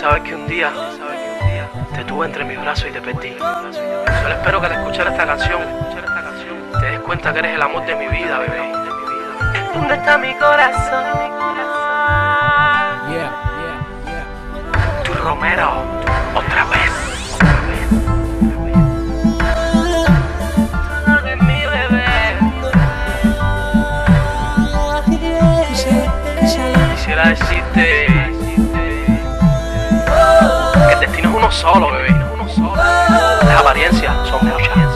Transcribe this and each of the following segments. Sabes que un día te tuve entre mis brazos y te perdí. Solo espero que al escuchar esta canción te des cuenta que eres el amor de mi vida, bebé. ¿Dónde está mi corazón? Tu Romero, otra vez. Quisiera decirte que el destino es uno solo, bebé. Las apariencias son muchas.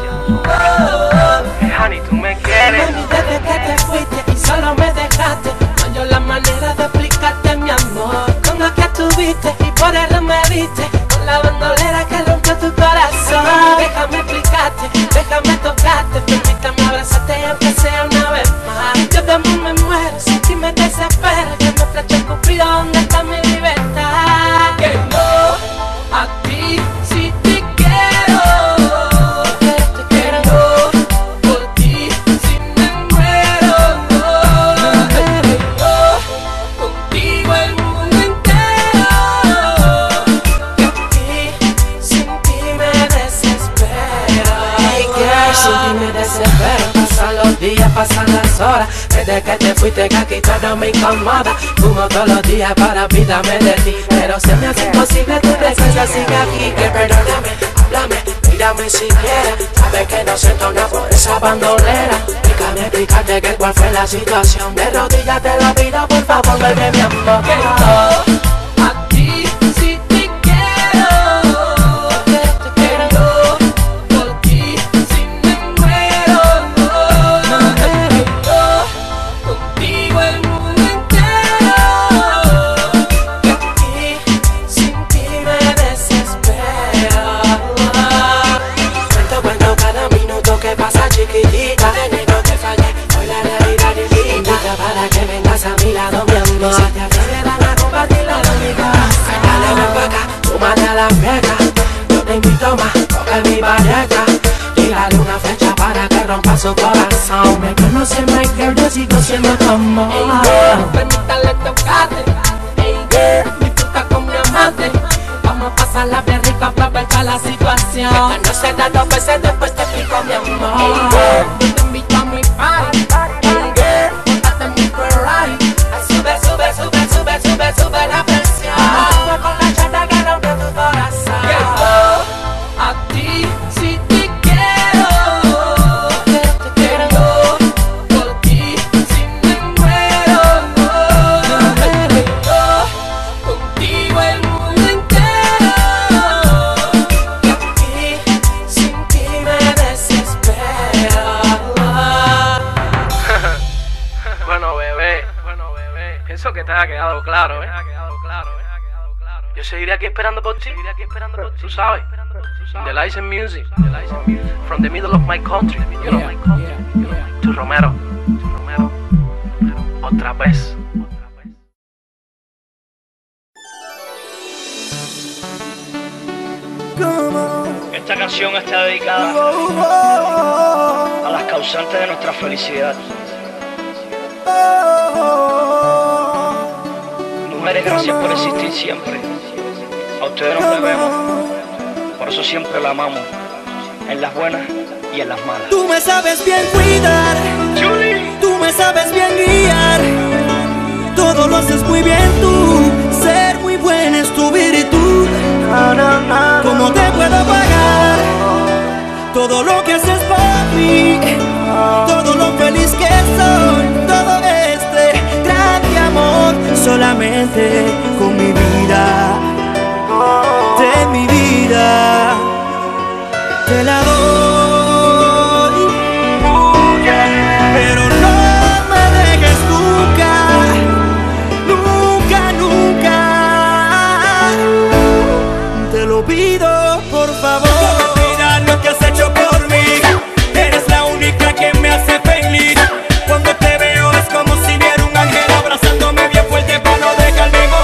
Honey, tú me quieres. Desde que te fuiste y solo me dejaste, no hallo la manera de explicarte mi amor. Con lo que estuviste y por él me diste, con la bandolera que rompió tu corazón. Déjame explicarte, déjame tocarte, permítame abrazarte aunque sea una vez más. Yo también me muero, sin ti me desespero. Que me flecha el cupido, ¿dónde está mi libertad? Que no, a ti sí te quiero. Te quiero, no, por ti sí me muero. No, que no, contigo el mundo entero. Que a ti, sin ti me desespero. Hey girl, sin ti me desespero. Pasan los días, pasan las horas. Desde que te fuiste que aquí todo me incomoda. Fumo todos los días para olvidarme de ti, pero se me hace imposible tu presencia sin aquí. Que perdóname, háblame, mírame siquiera. Sabes que no siento nada por esa bandolera. Déjame explicarte que cuál fue la situación. De rodillas te la pido, por favor, vuelve mi amor. Que no, a ti sí te quiero. Te quiero, por ti sí me muero. No, que no, contigo el mundo entero. Que a ti, sin ti me desespero. Cuento bueno cada minuto que pasa, chiquitita. No te fallé, hoy la realidad es linda. Para que vengas a mi lado, mi amor. Si te atreves a la ropa, te la domigo. Dale, ven pa' acá, túmate a la meca. Yo te invito más, toca mi pareja. Tírale una flecha para que rompa su corazón. Me conoce my girl, yo sigo siendo tu amor. Ey girl, permítale tocarte. Ey girl, disfruta con mi amante. Vamos a pasar la bien rica, aprovechar la situación. Esta no se da dos veces, después te explico mi amor. Ey girl, yo te invito a mi party. Ey girl, montate en mi Ferrari. Ay, sube, sube, sube, sube, sube, sube la presión. Sube con la chata que rompe tu corazón. Que yo a ti sí te quiero. Te quiero, por ti sí me muero. No, que yo contigo el mundo entero. Que a ti, sin ti me desespero. Bueno, bebé, pienso que te ha quedado claro, ¿eh? Yo seguiré aquí esperando por ti, tú sabes. The lights and music, from the middle of my country, you know. Tu Romero, otra vez. Esta canción está dedicada a las causantes de nuestra felicidad. Mujeres, gracias por existir siempre. A ustedes nos debemos. Por eso siempre la amamos, en las buenas y en las malas. Tú me sabes bien cuidar, Julie. Tú me sabes bien guiar. Todo lo haces muy bien tú. Ser muy buena es tu virtud. ¿Cómo te puedo pagar todo lo que haces para mí? Todo lo feliz que soy, todo este grande amor. Solamente con mi vida, de mi vida. Te la doy, pero no me dejes nunca, nunca, nunca. Te lo pido, por favor. No me olvidas lo que has hecho por mí. Eres la única que me hace feliz. Cuando te veo es como si viera un ángel abrazándome bien fuerte para no dejarme morir.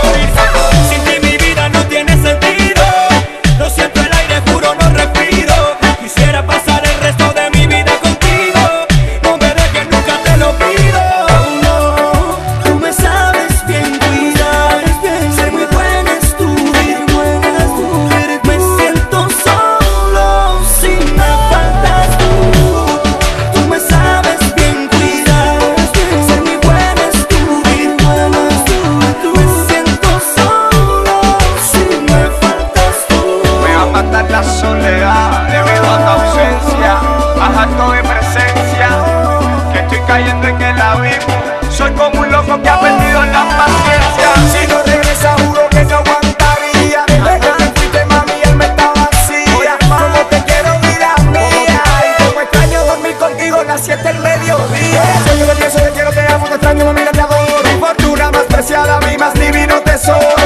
soy como un loco que ha perdido la paciencia. Si no regresa, juro que no aguantaría. Desde que te fuiste, mami, el me está vacía. Como te quiero, vida mía. Y como extraño dormir contigo, las 7 del mediodía. Sueño de pienso, te quiero, te amo, te extraño, mami, te adoro. Mi fortuna más preciada, mi más divino tesoro.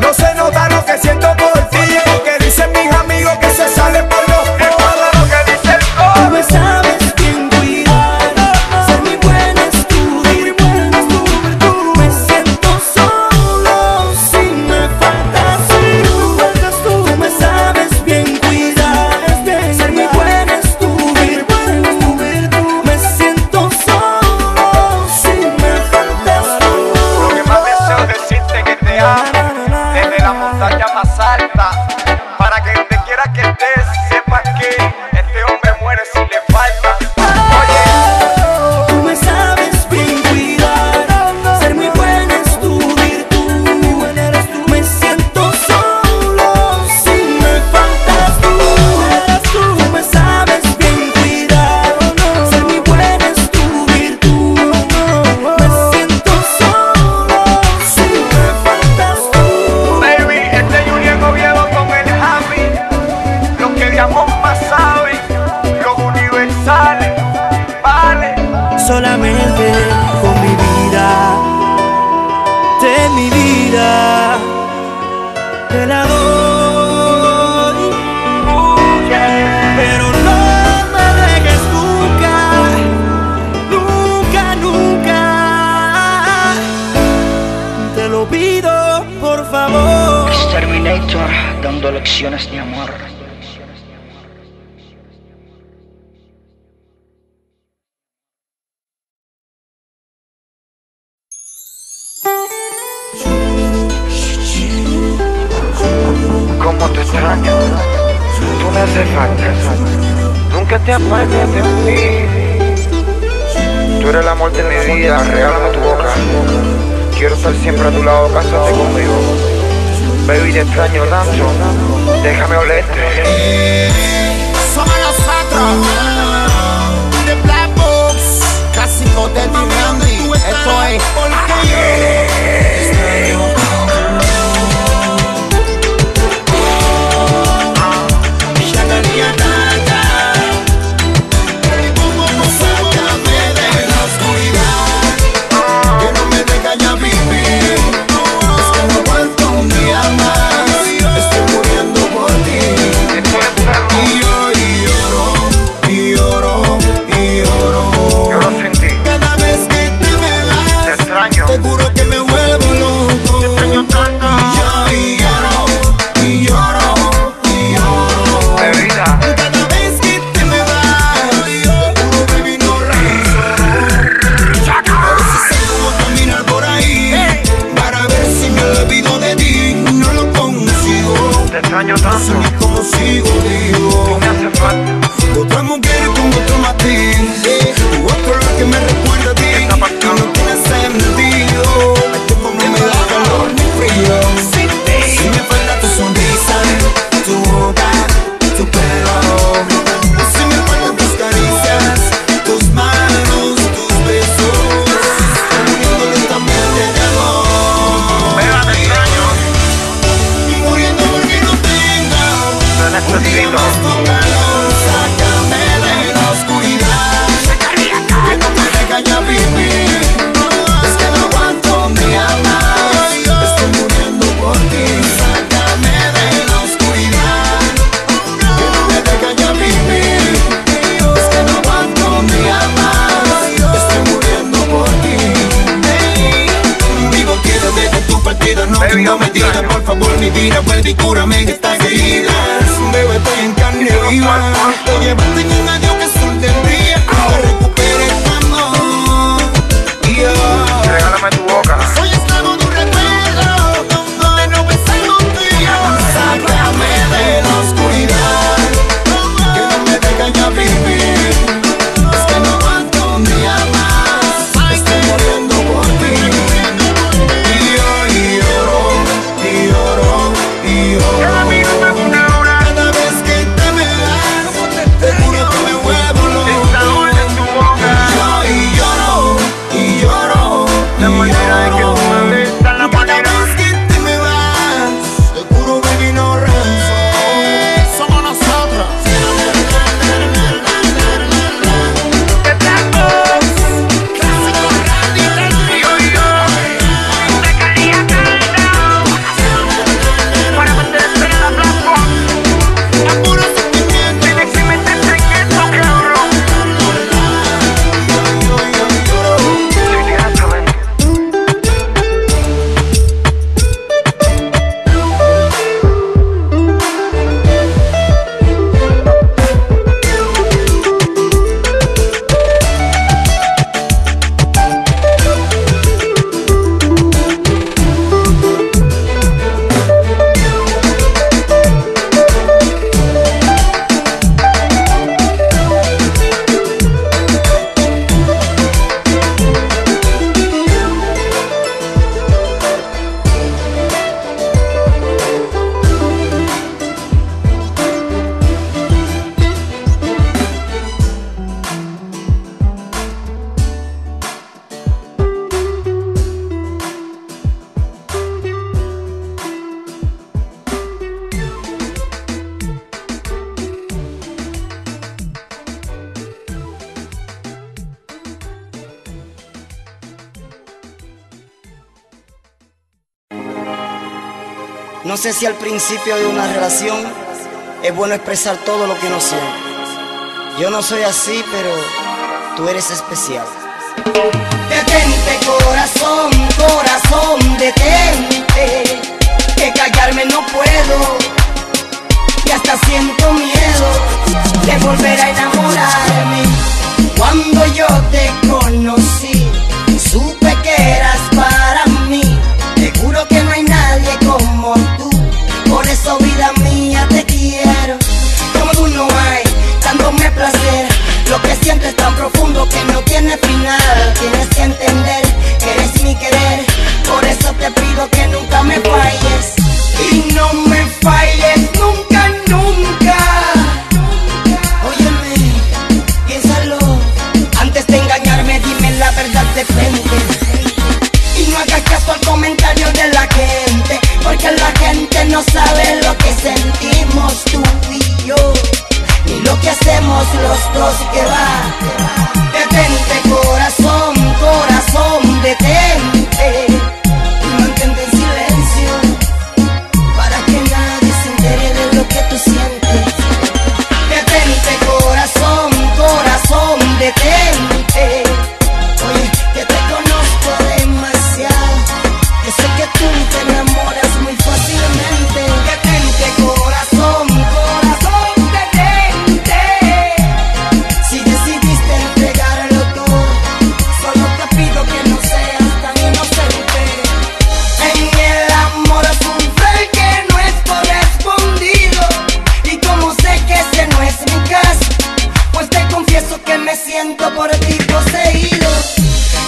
No se nota lo que siento por ti, porque dicen mis amigos que se salen por los pies. Todo lo que dice el coro. No sabes quién cuidar, ser mi buen estudiar. Tú me siento solo si me faltas tú. Tú me sabes bien cuidar, ser mi buen estudiar. Tú me siento solo si me faltas tú. Lo que más deseo decirte que te amo. La montaña más alta, para que donde quiera que estés, sepas que este hombre muere si le falta. Oye, tú me sabes bien cuidar, ser muy buena es tu virtud. Me siento solo si me faltas tú. Tú me sabes bien cuidar, ser muy buena es tu virtud. Me siento solo si me faltas tú. Solamente con mi vida, de mi vida, te la doy, pero no me dejes nunca, nunca, nunca, te lo pido por favor. Exterminator dando lecciones de amor. Como te extraño, tú me haces falta, nunca te apartes de mí. Tú eres el amor de mi vida, regálame tu boca. Quiero estar siempre a tu lado, cásate conmigo. Baby, te extraño tanto, déjame olerte. Somos nosotros, de Black Box, clásico de Miami. Esto es Porque Yo. Vuelve y cúrame en estas heridas. Bebo, estoy en carne viva. Te llevaste en un adiós que sorprendería. Me recuperé tu amor. Regálame tu boca. Soy esclavo de un recuerdo donde no pensé en un día. Sácame de la oscuridad, que no me deja ya vivir. Es que no aguanto un día más. Estoy muriendo por ti. Y lloro, y lloro. Cada minuto es una hora. Cada vez que te me das, te juro que me vuelvo. No sé si al principio de una relación es bueno expresar todo lo que uno siente. Yo no soy así, pero tú eres especial. Detente, corazón, corazón, detente, que callarme no puedo, y hasta siento miedo de volver a enamorarme. Cuando yo te conocí, supe que eras para mí. Seguro que no hay nadie como tú, por eso, vida mía, te quiero. Como tú no hay, dándome placer. Lo que siento es tan profundo que no tiene final. Tienes que entender que eres mi querer, por eso te pido que nunca me falles. Y no me falles nunca, nunca. Óyeme, piénsalo, antes de engañarme dime la verdad de frente. Y no hagas caso al comentario de la gente, porque la gente no sabe lo que sentimos tú y yo, y lo que hacemos los dos que va. Detente, corazón, corazón, detente. Mantente en silencio para que nadie se entere de lo que tú sientes. Detente, corazón, corazón, detente. Oye, que te conozco demasiado, que sé que tú te enamoras muy fácilmente. Detente, corazón, corazón, detente. Si decidiste entregarlo todo, solo te pido que no seas tan inocente. En el amor sufre el que no es correspondido, y como sé que ese no es mi caso, pues te confieso que me siento por ti poseído.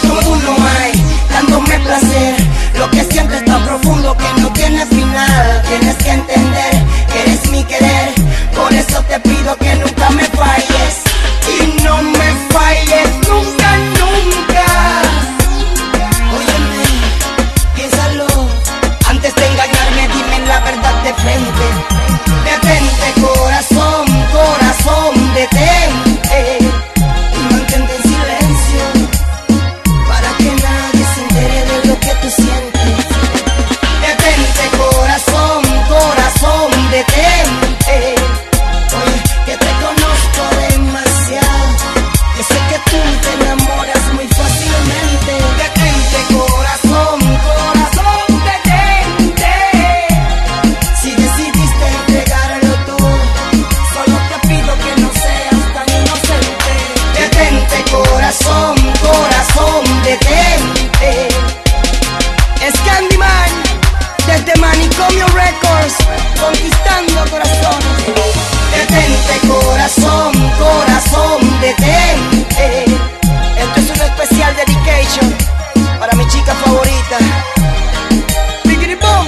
Como tú no hay, dándome placer. Lo que siento es tan profundo que no tiene final. Tienes que entender que eres mi querer, por eso te pido que nunca me falles. Y no me falles nunca, nunca. Óyeme, piénsalo, antes de engañarme dime la verdad de frente. Detente, corazón, corazón, detente. Y mantente en silencio para que nadie se entere de lo que tú sientes. Detente, corazón, corazón, detente. Oye, que te conozco demasiado, que sé que tú te enamoras muy fácilmente. Detente, corazón, corazón, detente. Si decidiste entregarlo todo, solo te pido que no seas tan inocente. Detente, corazón, corazón, detente. Scandiman, desde Manicomio Records, conquistando corazones. Detente, corazón, corazón, detente. Esto es un especial dedication para mi chica favorita. Biggie Boom.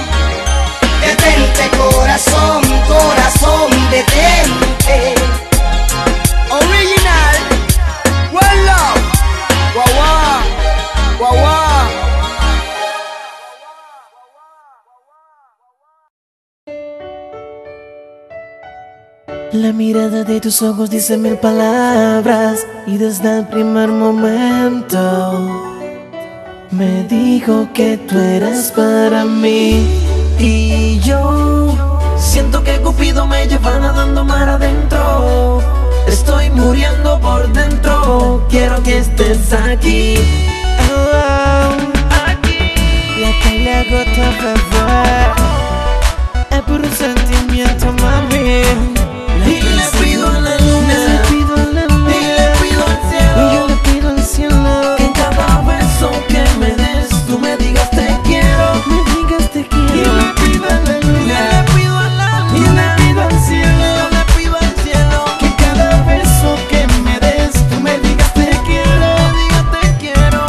Detente, corazón, corazón, detente. Original, One Love, Guagua, Guagua. La mirada de tus ojos dice 1000 palabras, y desde el primer momento me dijo que tú eras para mí. Y yo siento que Cupido me lleva nadando mar adentro. Estoy muriendo por dentro, quiero que estés aquí, oh, aquí. La calor gota a favor, es por un sentimiento, mami. Y le pido a la luna, y le pido al cielo, y yo le pido al cielo, que en cada beso que me des tú me digas te quiero, me digas te quiero. Y le pido a la luna, y le pido al cielo, yo le pido al cielo, que en cada beso que me des tú me digas te quiero, digas te quiero.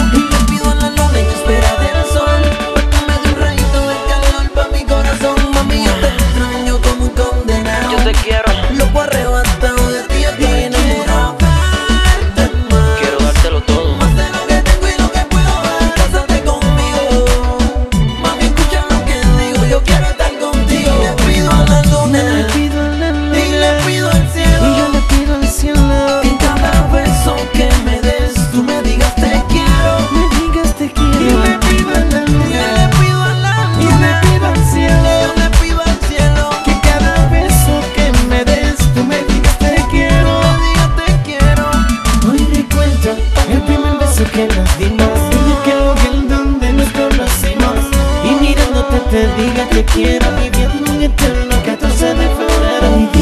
te diga te quiero viviendo en eterno 14 de febrero. Y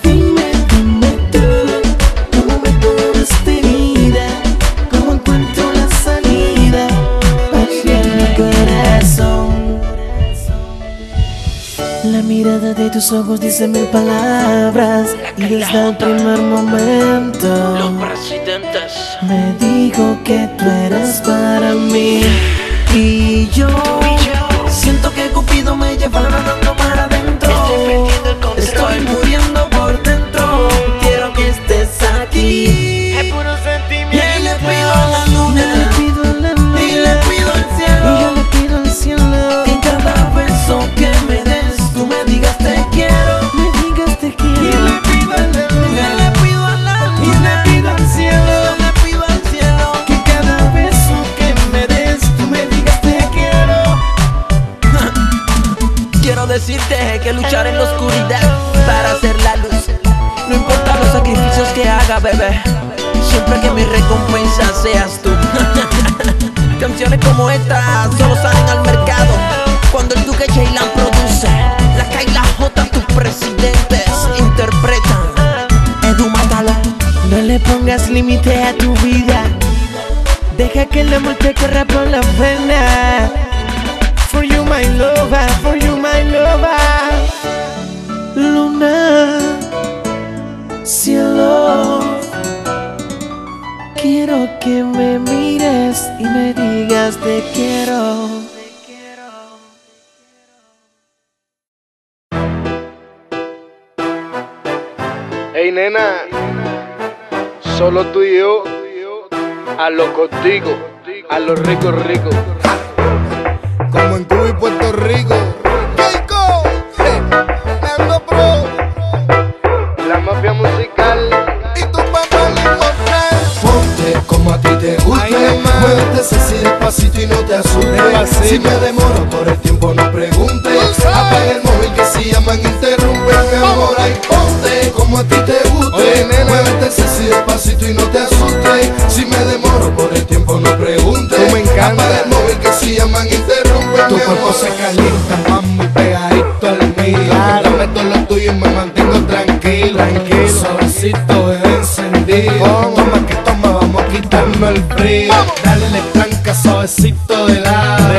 dime tú, ¿cómo me curas de vida? ¿Cómo encuentro la salida para vivir mi corazón? La mirada de tus ojos dice mil palabras, y desde el primer momento me dijo que tú eres para mí. Y yo siento que Cupido me lleva nadando para adentro. Estoy muriendo por dentro, quiero que estés aquí. Es puro sentimiento. Y le pido a la luna, y le pido al cielo, y yo le pido al cielo, que cada beso que me des tú me digas te quiero, me digas te quiero. Y le pido a la luna, y le pido a la luna, y le pido al cielo, que cada beso que me des tú me digas te quiero. Quiero decirte que luchar en la oscuridad para hacer la luz, no importa los sacrificios que haga, bebé, siempre que mi recompensa seas tú. Canciones como esta solo salen al mercado cuando el Duque Cheylan produce. La K y la J, tus presidentes, interpretan. Edu Matala. No le pongas límite a tu vida, deja que el amor te corra por la vena. For you my lover, for you my lover. Luna, cielo, quiero que me mires y me digas te quiero. Hey nena, solo tú y yo, a lo contigo, a lo rico, rico. Como en Cuba y Puerto Rico, Rico, Nando Pro, la mafia musical, y tu papá le encontrar. Ponte como a ti te gusta, muévete así despacito y no te asustes. Si me demoro por el tiempo no preguntes, apaga el móvil que si llaman interrumpe, mi amor, ay, ponte como a ti te guste, muévete así despacito y no te asustes. Si me demoro por el tiempo no preguntes, apaga el móvil que si llaman interrumpe, tu cuerpo se calienta, más muy pegadito al mío, yo meto lo tuyo y me mantengo tranquilo, suavecito es encendido, toma que toma, vamos a quitarnos el frío, dale tranca suavecito de lado,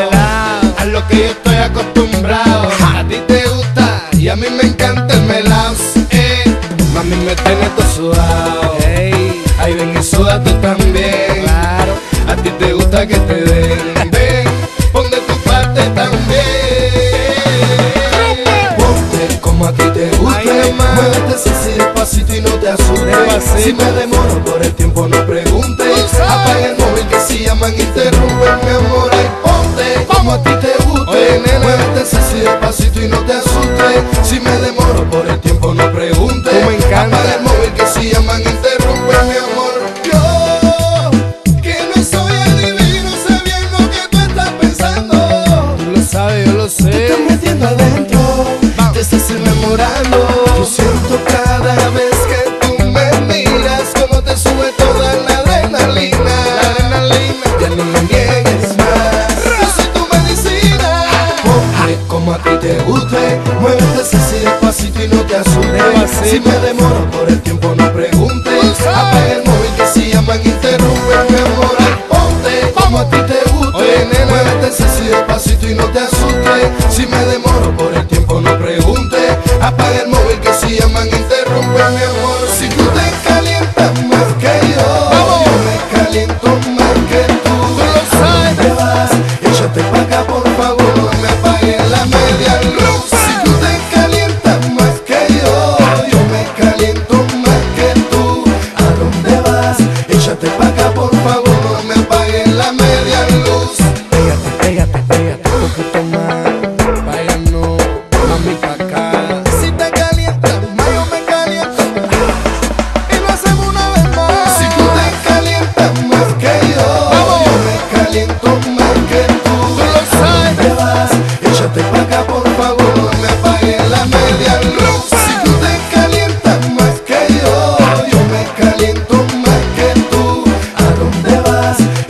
a lo que yo estoy acostumbrado, a ti te gusta y a mí me encanta el melao. Mami, me tienes todo sudado, ahí ven y suda tú también, a ti te gusta que te den, ven, pon de tu parte también. Ponte como a ti te gusta, muévete así despacito y no te asustes. Si me demoro por el tiempo no preguntes, apaga el móvil que si llaman interrumpen, mi amor, ay, ponte como a ti te gusta, muévete así despacito y no te asustes. Si me demoro por el tiempo no preguntes, apaga el móvil que si llaman interrumpen, mi amor. Tú te estás metiendo adentro, te estás enamorando. Yo siento cada vez que tú me miras como te sube toda la adrenalina. Ya no me niegues más, yo soy tu medicina. Ponte como a ti te guste, muévete así despacito y no te asustes. Si me demoro por el tiempo no preguntes, apaga el móvil que si llaman interrumpe, mi amor. Ponte como a ti te guste, muévete así despacito y no te asustes. Si me demoro por el tiempo no preguntes, apaga el móvil que si llaman interrumpe, mi amor. Si tú te calientas más que yo, yo me caliento más que tú. Tú lo sabes. ¿Dónde vas? Échate pa' acá por favor, no me apagues la media luz. Si tú te calientas más que yo, yo me caliento más que tú. ¿A dónde vas? Échate pa' acá por favor, no me apagues la media luz. Pégate, pégate un poquito más.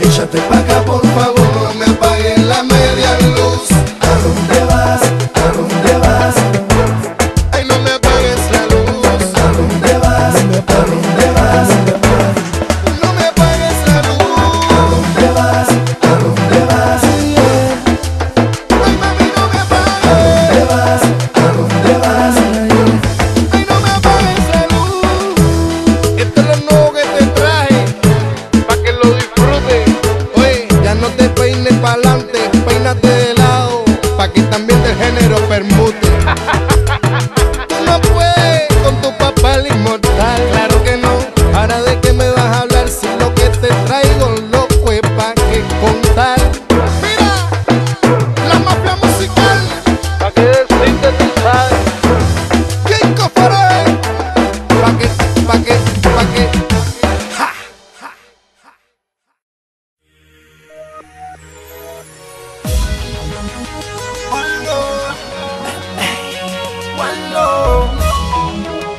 Échate pa' acá por favor, no me apagues la media luz. One love.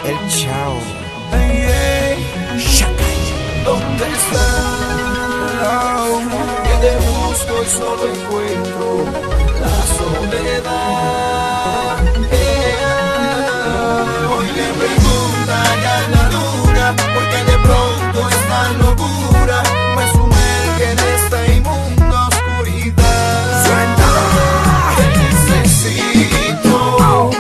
El Chao. ¿Dónde está? Que te busco y solo encuentro la soledad. Hoy le preguntan a la luna porque de pronto esta locura me sumerge en esta inmunda oscuridad. Te necesito.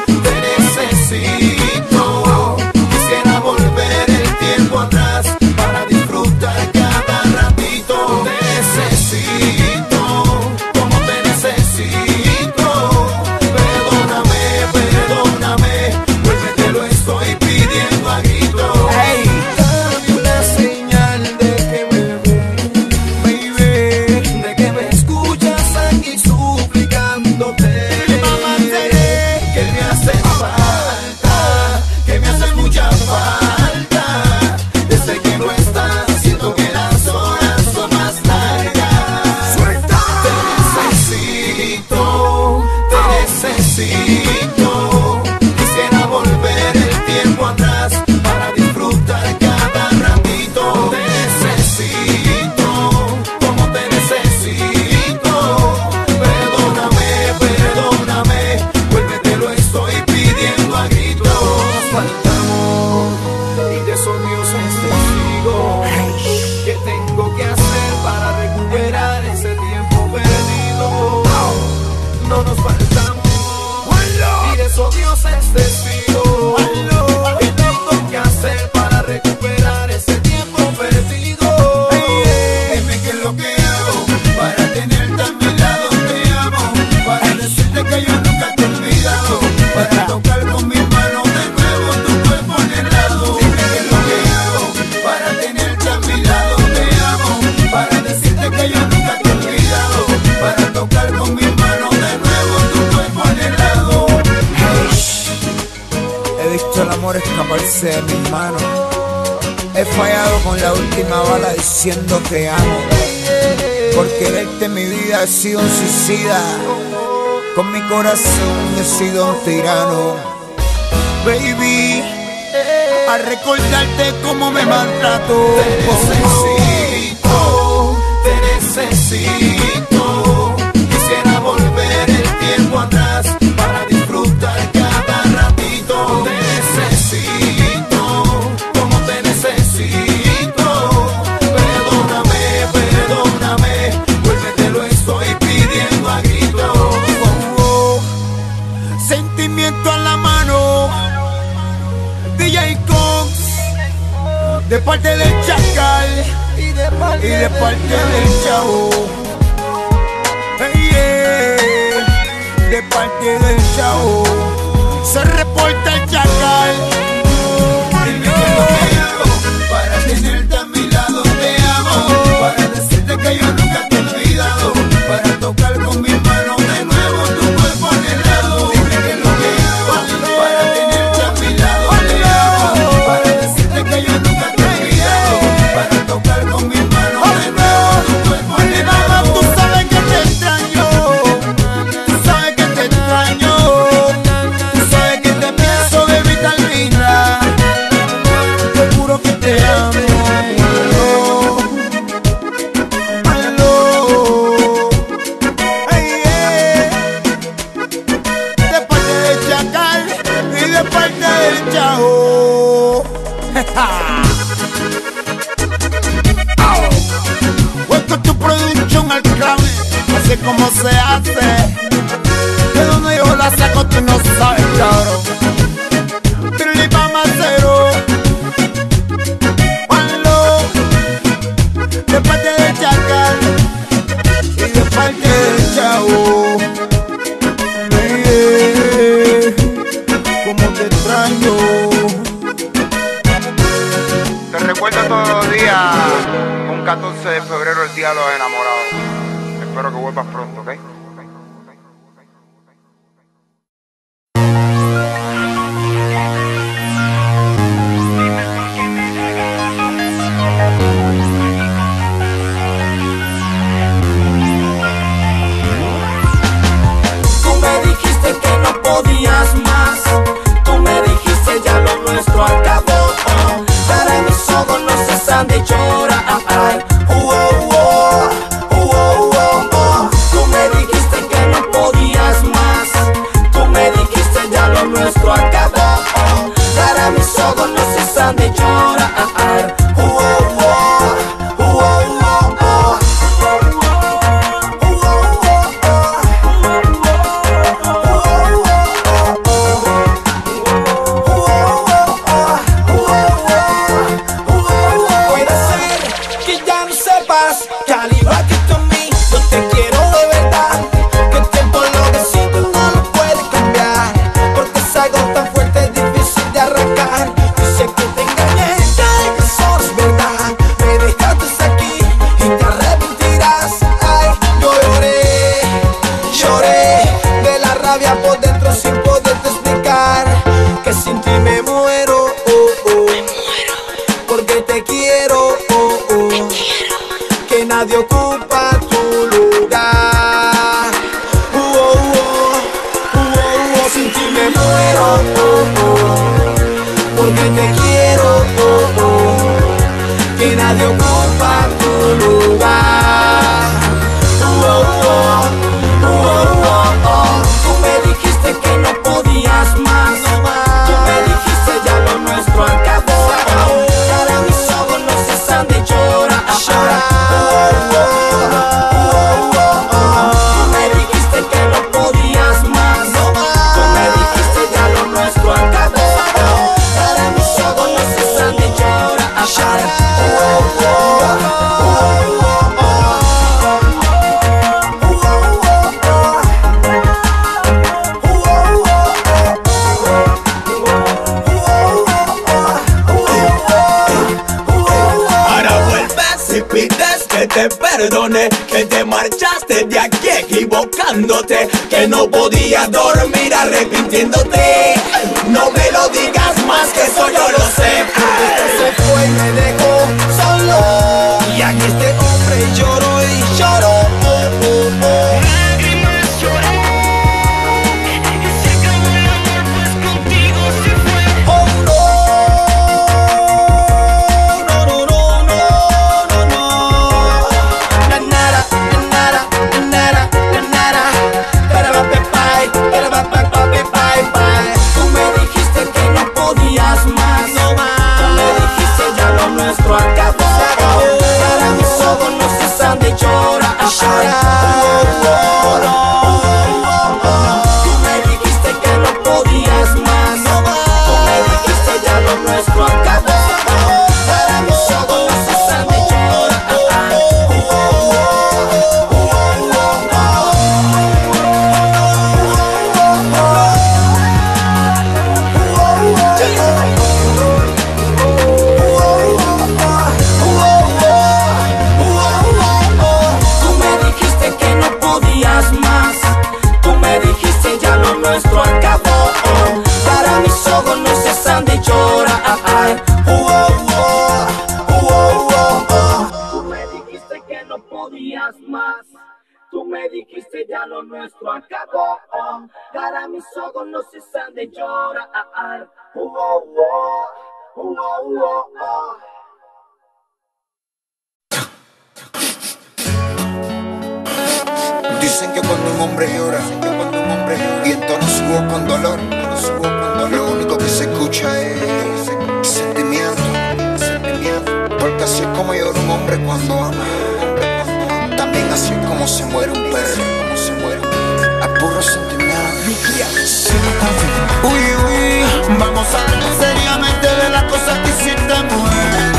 Quisiera volver el tiempo atrás para disfrutar cada ratito. Te necesito, como te necesito. Perdóname, porque te lo estoy pidiendo a gritos. Hey. Dame una señal de que me ves, de que me escuchas aquí suplicándote. Quisiera volver el tiempo atrás para disfrutar cada ratito. Te necesito, como te necesito. Perdóname, vuelve, te lo estoy pidiendo a gritos. Nos faltamos y de eso Dios es testigo. ¿Qué tengo que hacer para recuperar ese tiempo perdido? No nos faltamos. So Dios es testigo. ¿Qué tengo que hacer para recuperar ese tiempo perdido? Dime qué es lo que hago para tenerte a mi lado. Te amo, para decirte que yo nunca te he olvidado, para tocar con mis manos de nuevo tu cuerpo en helado. Dime qué es lo que hago para tenerte a mi lado. Te amo, para decirte que yo nunca te he olvidado, para tocar con mis manos de nuevo tu cuerpo en helado. He visto el amor escaparse de mis manos. He fallado con la última bala diciendo te amo. Por quererte mi vida he sido un suicida. Con mi corazón he sido un tirano. Baby, a recordarte cómo me maltrató. Te necesito. Quisiera volver el tiempo atrás para disfrutar cada ratito. Te necesito, como te necesito. Perdóname, vuelve, te lo estoy pidiendo a gritos. Sentimiento a la mano, DJ Cox, de parte del Chacal y de parte del Chao. De parte del Chao se reporta el Chacal. Dime qué es lo que hago para tenerte a mi lado. Te amo, para decirte que yo nunca te he olvidado, para tocar con mis manos de nuevo tu cuerpo en helado. Dime qué es lo que hago para tenerte a mi lado. Te amo, para decirte que yo nunca te he olvidado, para tocar con mis manos de nuevo tu cuerpo en helado. Tú sabes que te extraño. Welcome to Production al Crame, así como se hace. De donde yo la saco tú no sabes, cabrón. Trilipa Macero, One Love, de parte del Chacal y de parte del Chao. Como te extraño. Recuerda todos los días, un 14 de febrero el día de los enamorados. Espero que vuelvas pronto, ¿ok? grande llora, ay, ay. Tú me dijiste que no podías más, tú me dijiste ya lo nuestro acabó. Para mis ojos no cesan de llorar. Nadie ocupa tu lugar. Sin ti me muero, porque te quiero, que nadie ocupa tu lugar. Tú me dijiste que no podías más, tú me dijiste ya lo nuestro acabó. Ahora mis ojos no cesan de llorar. Te perdoné, que te marchaste de aquí equivocándote, que no podías dormir arrepintiéndote. No me lo digas más, que eso yo lo sé. Se fue y me dejó solo, y aquí este hombre lloró y lloró. Lágrimas lloré, y se acabó el amor, pues contigo se fue. Oh más, tú me dijiste ya lo nuestro acabó. Para mis ojos no cesan de llorar. Dicen que cuando un hombre llora, y en tono su voz con dolor, lo único que se escucha es sentimiento. Porque así es como llora un hombre cuando ama. Así como se muere un perro, a puro sentimiento. Uy, vamos a hablar seriamente de las cosas que hiciste, mujer.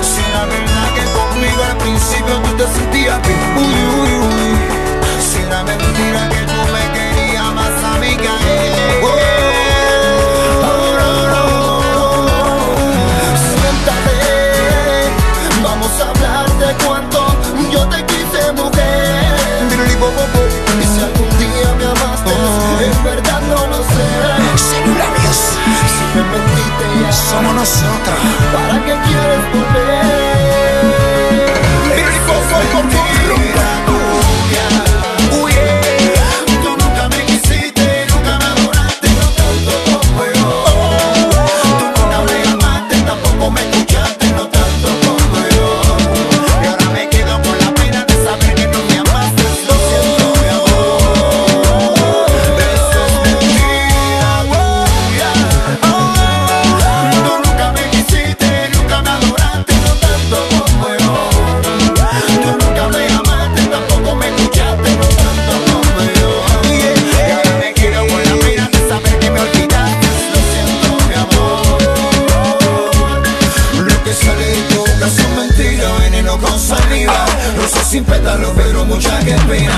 Si la verdad que conmigo al principio tú te sentías bien, uy. Si la mentira que tú me querías más a mí que a él. Siéntate, vamos a hablar de cuánto yo te quise, mujer. Y si algún día me amaste, en verdad no lo sé. Celulares, si me mentiste ya, somos nosotras. ¿Para qué quieres volver? Mi esposo por tu rumba. Uy, tú nunca me quisiste, nunca me adoraste, no tanto como yo. Tú nunca me amaste, tampoco me escuchaste, no tanto. pero mucha que pena.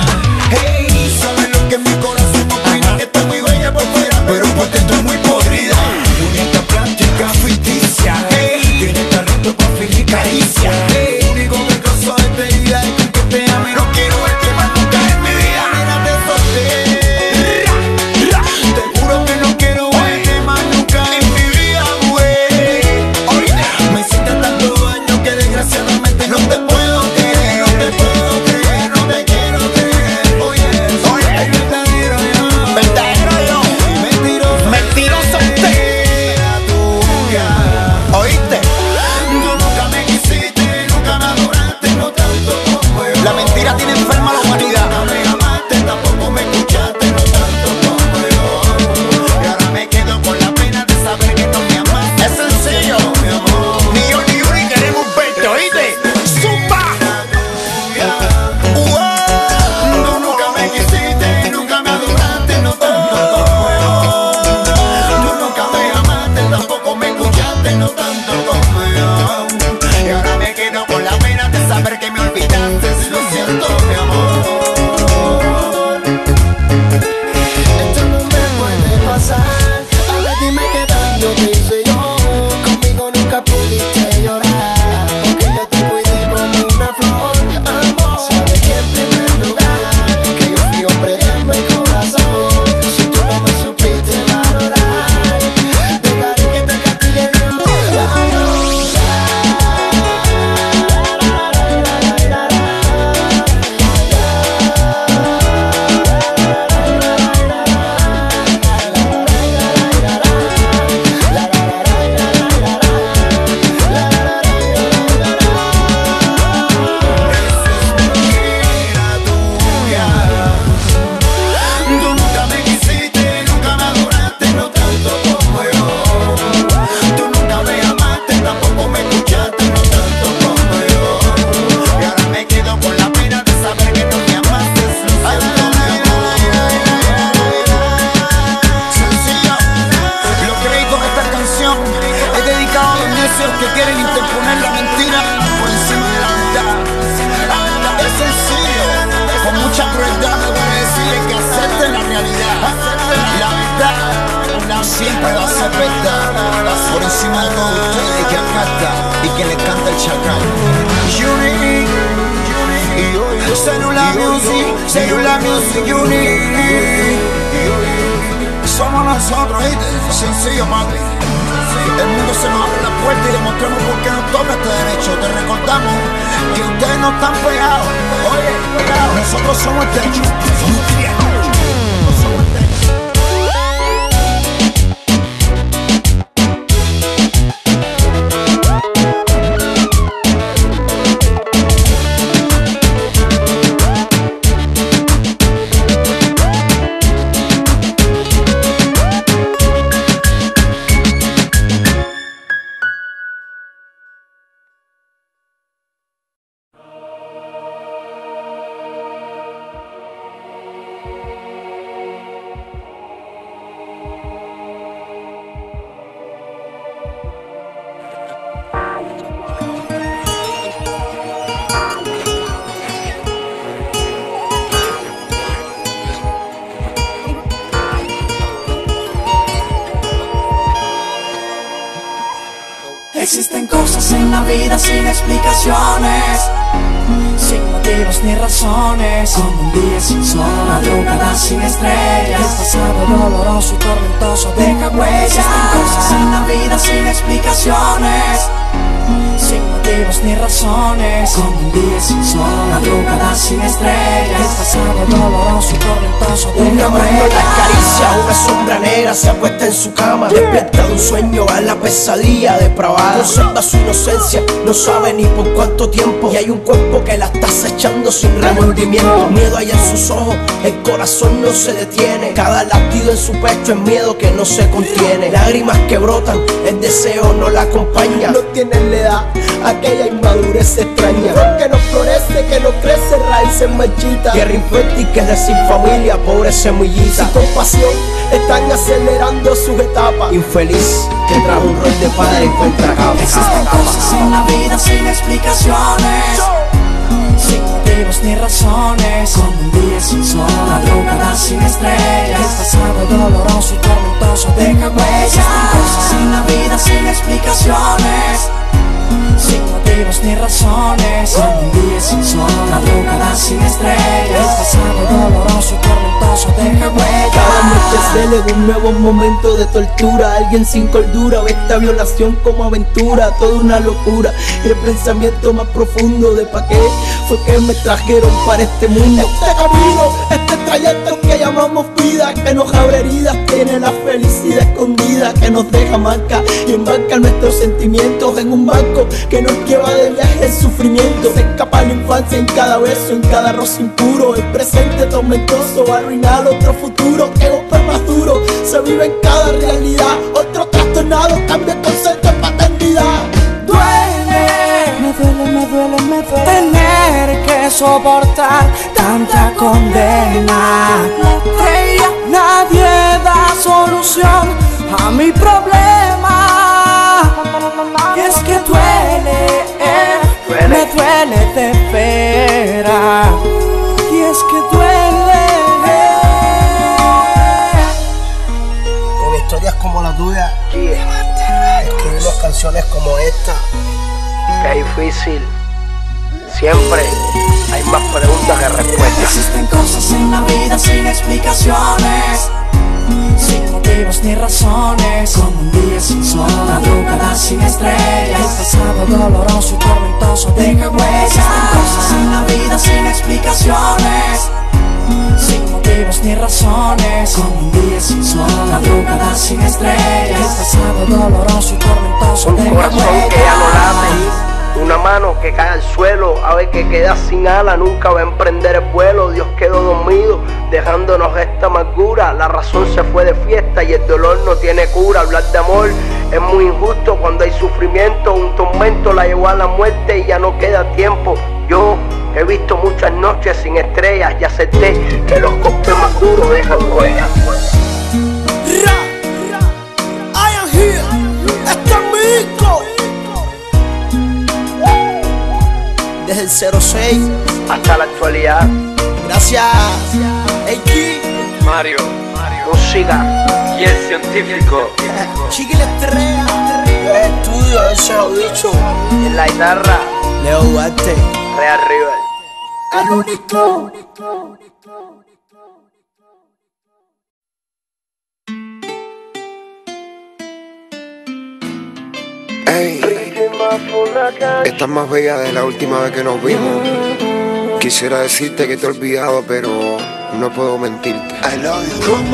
Hey, sabes lo que mi corazón opina, que está muy bella por fuera, pero por dentro es muy podrida. Bonita plástica ficticia, hey, tiene talento para fingir caricia. Hey, único que causó esta herida es que te ame, no quiero verte más nunca en mi vida. Mira, te solté, te juro que no quiero verte más nunca en mi vida, güey. Me hiciste tanto daño que desgraciadamente no te puedo. Que quieren interponer la mentira por encima de la verdad. Es sencillo, con mucha crueldad me voy a decirle que acepten la realidad. La verdad siempre va a ser verdad, por encima de todos ustedes que acata y que le canta el chacal. Unique, Celular Music, Celular Music Unique. Somos nosotros, ¿viste? Sencillo, madre. El mundo se nos abre la puerta y demostremos por qué nos toca este derecho. Te recordamos que ustedes no están pegados. Oye, pegados. Nosotros somos el techo. Somos criados. Existen cosas en la vida sin explicaciones, sin motivos ni razones, como un día sin sol, madrugadas sin estrellas, el pasado doloroso y tormentoso deja huellas. Existen cosas en la vida sin explicaciones, sin motivos ni razones, como un día sin sol, madrugadas sin estrellas, el pasado doloroso y tormentoso deja huellas. Una sombra negra se acuesta en su cama, despierta de un sueño a la pesadilla depravada. Conserva su inocencia, no sabe ni por cuánto tiempo, y hay un cuerpo que la está acechando sin remordimiento. Miedo hay en sus ojos, el corazón no se detiene, cada latido en su pecho es miedo que no se contiene. Lágrimas que brotan, el deseo no la acompaña, no tiene la edad, aquella inmadurez extraña. Que no florece, que no crece, raíces marchitas, tierra infértil que es decir familia, pobre semillita. Sin compasión están acelerando sus etapas, infeliz que trajo un rol de padre y contra capa. Existen cosas en la vida sin explicaciones, sin motivos ni razones, como un día sin sol, madrugadas sin estrellas, el pasado doloroso y tormentoso deja huellas, cosas en la vida sin explicaciones, sin motivos ni razones, como un día sin sol, madrugadas sin estrellas, el pasado doloroso y tormentoso deja huellas. Cada noche celebro un nuevo momento de tortura, alguien sin cordura ve esta violación como aventura, toda una locura. El pensamiento más profundo de pa' qué fue que me trajeron para este mundo. Este camino, este trayecto que llamamos vida, que nos abre heridas, tiene la felicidad escondida, que nos deja marca y embarca nuestros sentimientos en un barco que nos lleva de viaje el sufrimiento. Se escapa la infancia en cada beso, en cada roce impuro, el presente tormentoso, arruinar otro futuro que golpe más duro, se vive en cada realidad, otro trastornado, cambia el concepto en paternidad. Duele tener que soportar tanta condena. Nadie da solución a mi problema. Y es que duele, me duele de vera. Y es que duele. Con historias como la tuya, escribir las canciones como esta, que es difícil, siempre hay más preguntas que respuestas. Existen cosas en la vida sin explicaciones, sin motivos ni razones, como un día sin sol, madrugadas sin estrellas, el pasado doloroso y tormentoso deja huellas. Existen cosas en la vida sin explicaciones, sin motivos ni razones, como un día sin sol, madrugadas sin estrellas, el pasado doloroso y tormentoso deja huellas. Una mano que cae al suelo, ave que queda sin ala, nunca va a emprender el vuelo. Dios quedó dormido, dejándonos esta amargura. La razón se fue de fiesta y el dolor no tiene cura. Hablar de amor es muy injusto cuando hay sufrimiento. Un tormento la llevó a la muerte y ya no queda tiempo. Yo he visto muchas noches sin estrellas y acepté que los golpes más duros dejan huellas. Desde el 06 hasta la actualidad. Gracias. AG Mario. Música y el científico. Chiquile Estrella. El estudio, ese audicho. En la guitarra, Leo Duarte. Real River. El único. Estás más bella de la última vez que nos vimos. Quisiera decirte que te he olvidado, pero no puedo mentirte. ¿Cómo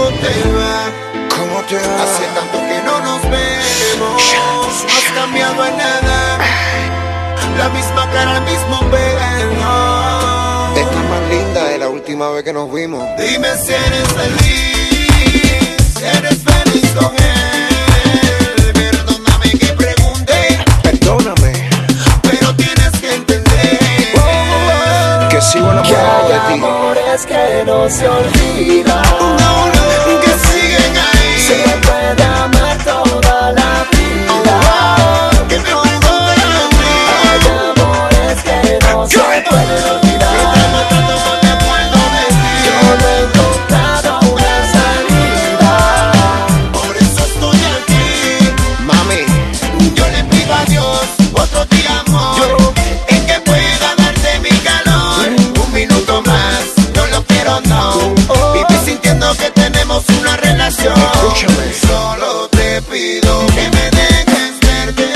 te va? ¿Cómo te va? Hace tanto que no nos vemos. No has cambiado en nada. La misma cara, el mismo pelo. Estás más linda de la última vez que nos vimos. Dime si eres feliz. Si eres feliz con él. Sigo enamorado de ti. Hay amores que no se olvidan, no, que siguen ahí. Se puede amar toda la vida, que me voy a ti. Hay amores que no se pueden olvidar. Yo no he encontrado una salida, por eso estoy aquí. Mami, yo le pido a Dios otro día amor. Que tenemos una relación. Escúchame. Solo te pido que me dejes verte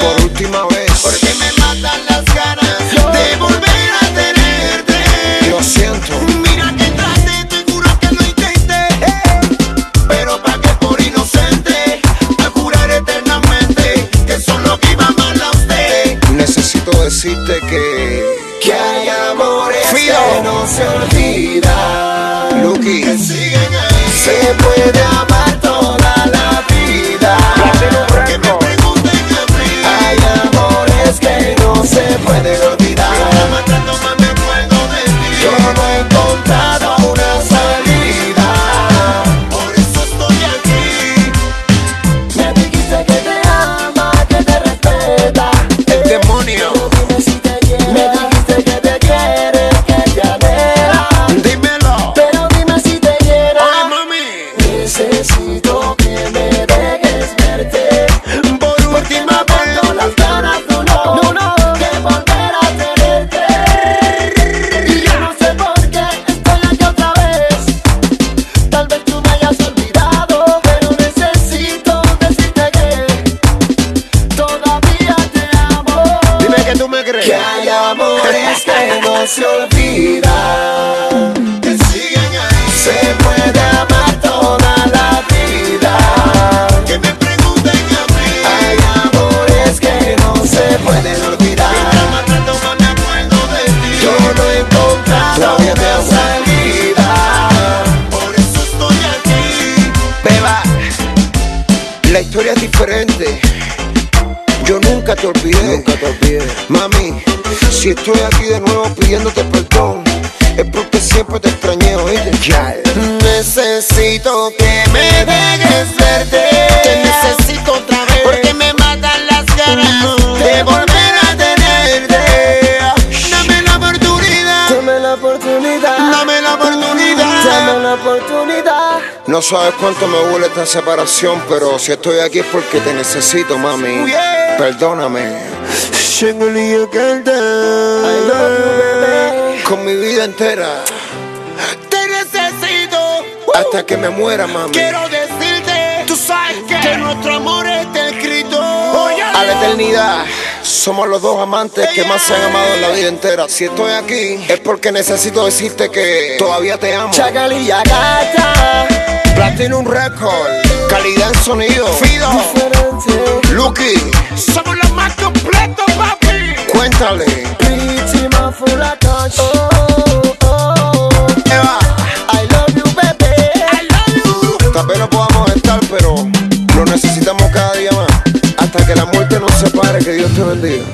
por última vez, porque me matan las ganas de volver a tenerte. Lo siento. Mira que traté, te juro que lo intenté, pero pa' que por inocente me juraré eternamente que solo que iba mal a usted. Necesito decirte que hay amores que no se olvidan, que siguen ahí. Se puede amar toda la vida, porque me pregunten a mí. Hay amores que no se pueden olvidar. Yo no he encontrado una salida, por eso estoy aquí. Me dijiste que te ama, que te respeta. El demonio. Me dijiste que te nunca te olvidé. Nunca te olvidé. Mami, si estoy aquí de nuevo pidiéndote perdón, es porque siempre te extrañé, oíste. Yeah. Necesito que me dejes verte. Te necesito otra vez. Porque me matan las ganas de volver a tenerte. Dame la oportunidad. Dame la oportunidad. Dame la oportunidad. Dame la oportunidad. No sabes cuánto me duele esta separación, pero si estoy aquí es porque te necesito, mami. Yeah. Perdóname. Con mi vida entera te necesito hasta que me muera, mami. Quiero decirte, tú sabes que nuestro amor está escrito a la eternidad. Somos los dos amantes que más se han amado en la vida entera. Si estoy aquí es porque necesito decirte que todavía te amo. Chagalilla Gata, Platinum Record, calidad en sonido, Fido, Lucky. Somos los más completos, papi. Cuéntale. Eva, I love you, baby. I love you. Tal vez no podamos estar, pero lo necesitamos cada día más. Hasta que la muerte nos separe, que Dios te bendiga.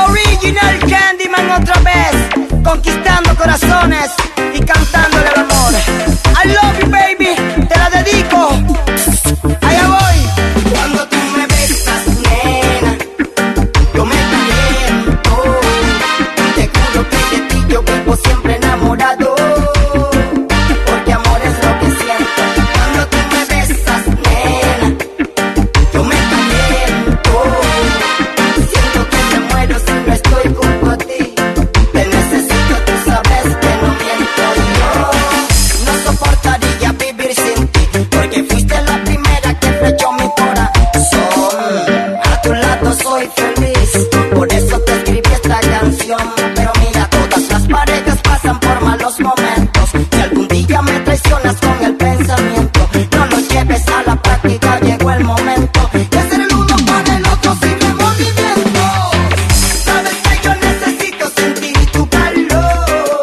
Original Candyman otra vez, conquistando corazones y cantándole el amor. I love you, baby, te la dedico. Allá voy. Cuando tú me besas, nena, yo me caliento. Te juro que de ti yo vivo siempre enamorado, porque amor es lo que siento. Cuando tú me besas, nena, yo me caliento. Siento que te muero si no estoy junto a ti. Te necesito, tú sabes que no miento. Yo no soportaría vivir sin ti, porque fuiste la primera. Yo mi corazón, a tu lado soy feliz, por eso te escribí esta canción. Pero mira, todas las parejas pasan por malos momentos, y algún día me traicionas con el pensamiento. No lo lleves a la práctica, llegó el momento de hacer el uno para el otro sin remordimiento. Sabes que yo necesito sentir tu calor.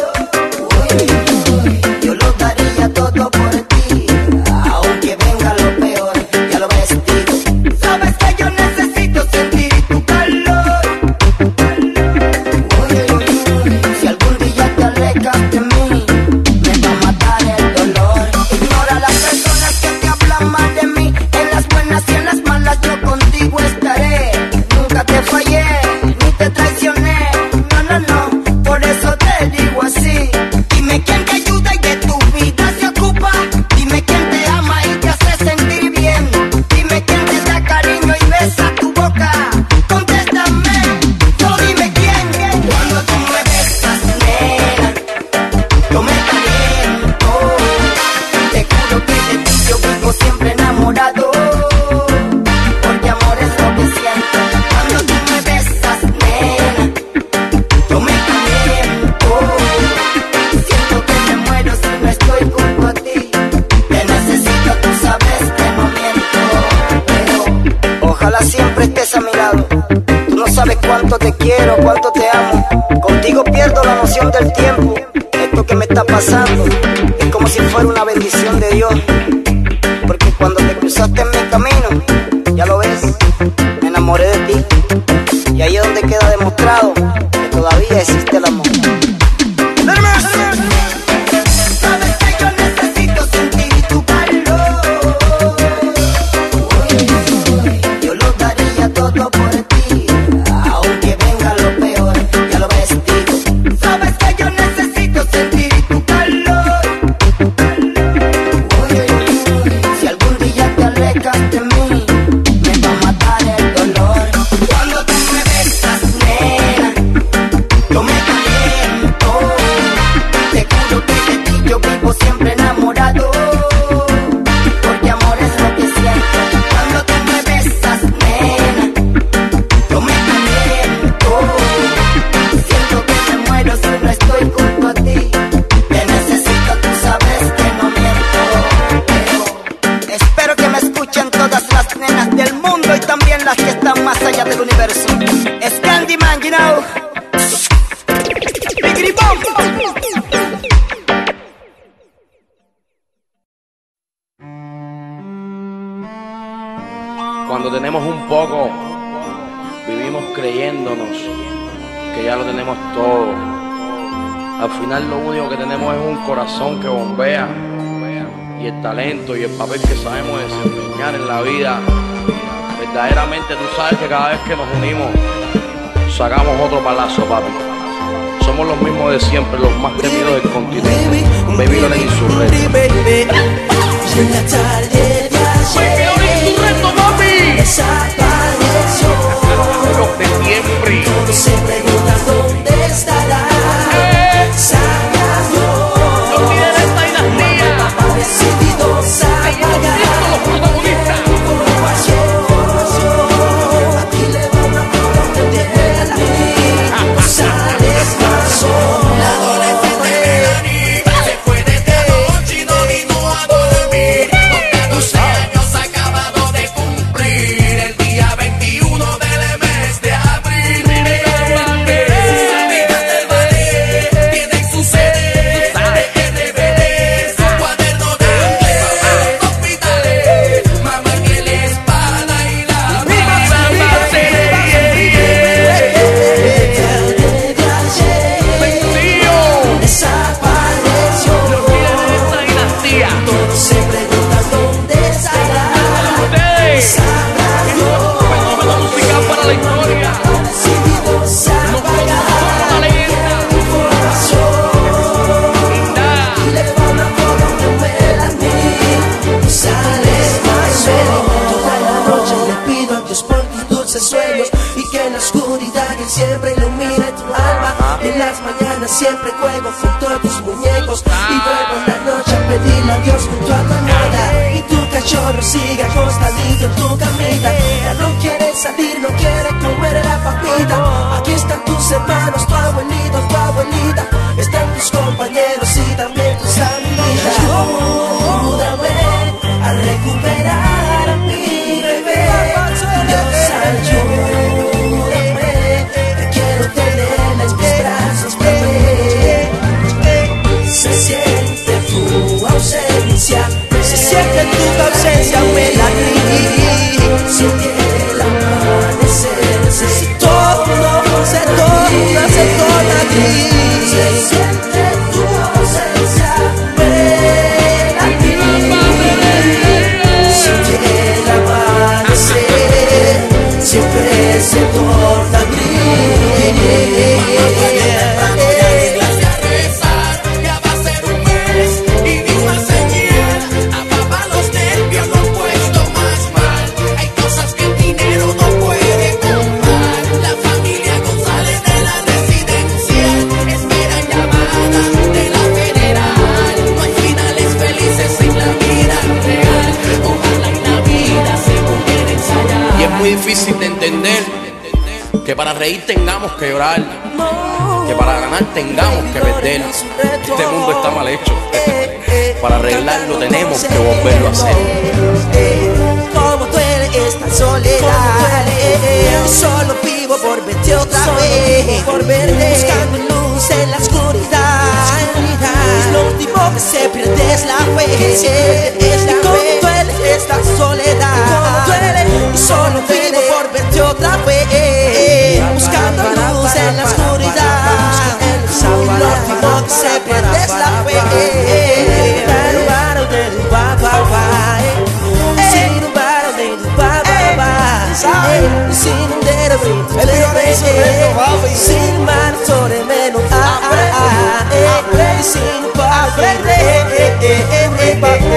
Uy, yo lo daría todo por ti. Cuánto te quiero, cuánto te amo. Contigo pierdo la noción del tiempo. Esto que me está pasando es como si fuera una bendición de Dios, porque cuando te cruzaste en mi camino, ya lo ves, me enamoré de ti. Y ahí es donde queda demostrado que todavía existe el amor. Cuando tenemos un poco, vivimos creyéndonos que ya lo tenemos todo. Al final lo único que tenemos es un corazón que bombea y el talento y el papel que sabemos desempeñar en la vida. Verdaderamente tú sabes que cada vez que nos unimos, sacamos otro palazo, papi. Somos los mismos de siempre, los más temidos del continente. Baby, no le insurrecto. Desapareció. Los de siempre. Todos se preguntan dónde estará. Se acabó. Los líderes de esta dinastía. Papá decidido apagar. Los protagonistas. Aquí le van a poner de ti. Sales más sola. Adolescente de Dani. Se fue de esta noche y no vino a dormir. Siempre ilumina tu alma. En las mañanas siempre juego junto a tus muñecos. Y vuelvo en la noche a pedirle a Dios junto a tu almohada. Y tu cachorro sigue acostadito en tu camita. Ya no quiere salir, no quiere comer la papita. Aquí están tus hermanos, tu abuelito, tu abuelita. Están tus compañeros y también tus amiguitas. Ayúdame a recuperar a mi bebé. Dios ayúdame. Se siente tu ausencia, se siente tu ausencia, huela aquí. Siente el amanecer, se torna, se torna aquí. Se siente tu ausencia, huela aquí. Siente el amanecer, siempre se torna aquí. Difícil de entender que para reír tengamos que llorar, que para ganar tengamos que perder. Este mundo está mal hecho, para arreglarlo tenemos que volverlo a hacer. Como duele esta soledad, solo vivo por verte otra vez, buscando luz en la oscuridad. Lo último que se pierde es la fe. Como duele esta soledad, solo vivo por verte otra vez, buscando luz en la oscuridad. Lo último que se pierde es la fe.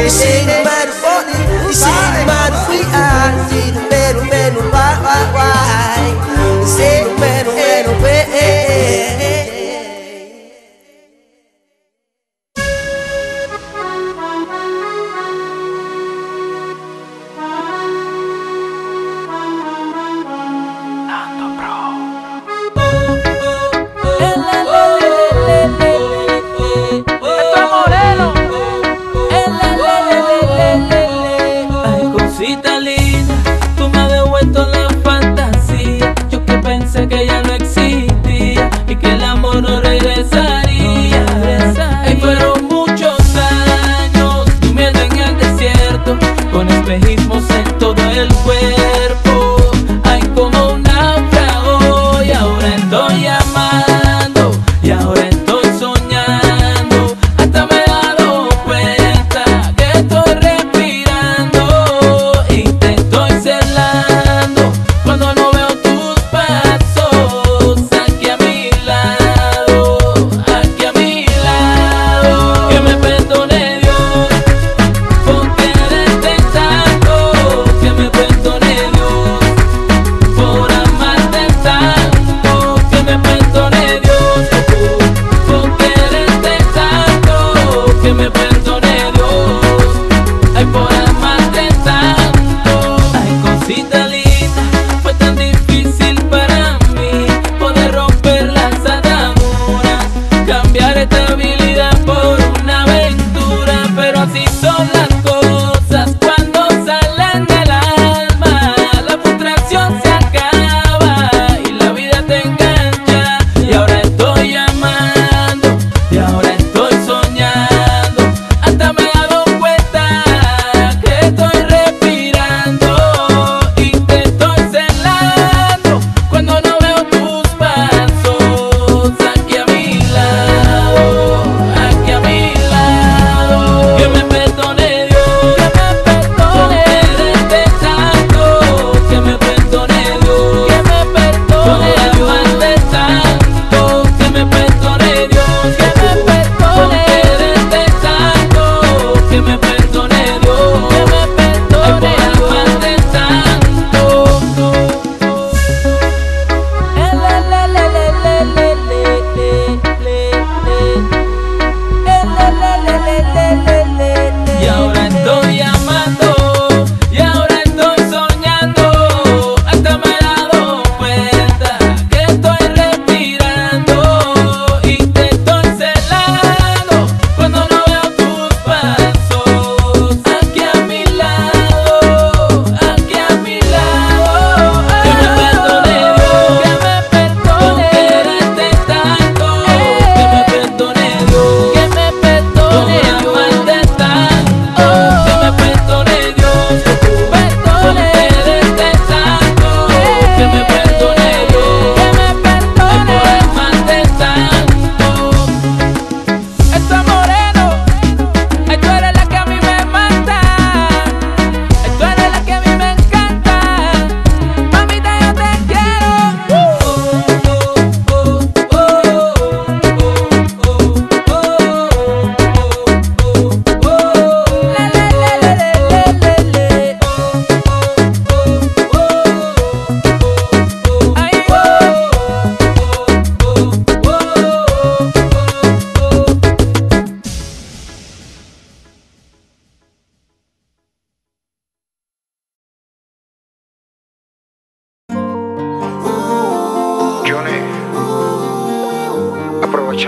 Sin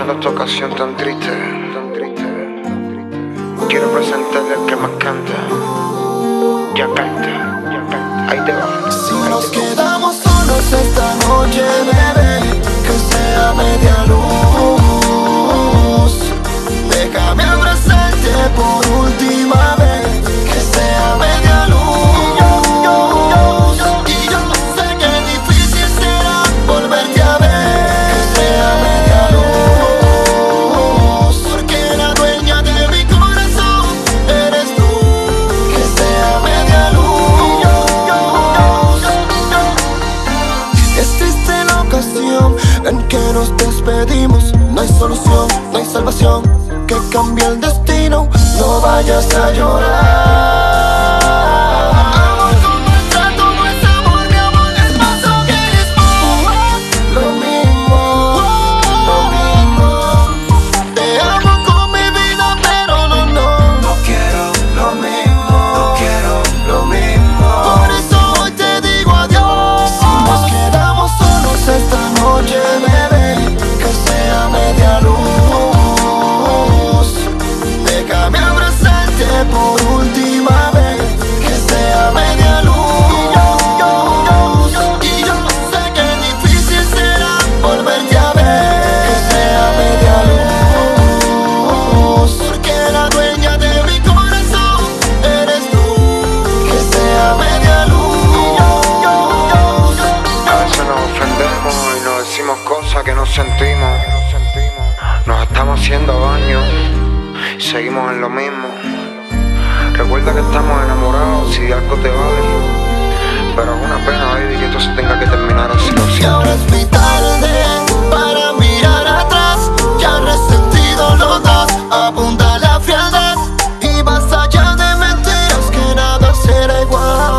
escuchando esta canción tan triste, quiero presentarle al que más canta. Ya canta, ya canta. Ahí te va. Si nos quedamos solos esta noche, bebé, que sea media luz, déjame abrazarte por última vez. Que sea media luz. Y yo sé que difícil será volverte a ver. Que sea media luz, porque la dueña de mi corazón eres tú. Que sea media luz. Es triste la ocasión en que nos despedimos. No hay solución, no hay salvación que cambie el destino, no vayas a llorar. Amor con maltrato no es amor, mi amor es paso que eres tú. Lo mismo, lo mismo. Te amo con mi vida, pero no quiero lo mismo, no quiero lo mismo. Por eso hoy te digo adiós. Si nos quedamos solos esta noche, bebé, que sea media luz. Por última vez, que sea media luz. Y yo sé que difícil será volverte a ver. Que sea media luz, porque la dueña de mi corazón eres tú. Que sea media luz. A veces nos ofendemos y nos decimos cosas que no sentimos. Nos estamos haciendo daño y seguimos en lo mismo. Recuerda que estamos enamorados, si algo te vale, pero es una pena, baby, que esto se tenga que terminar así, lo siento. Y ahora es mi tarde para mirar atrás, ya resentido los dos, abunda la frialdad, y más allá de mentiras que nada será igual.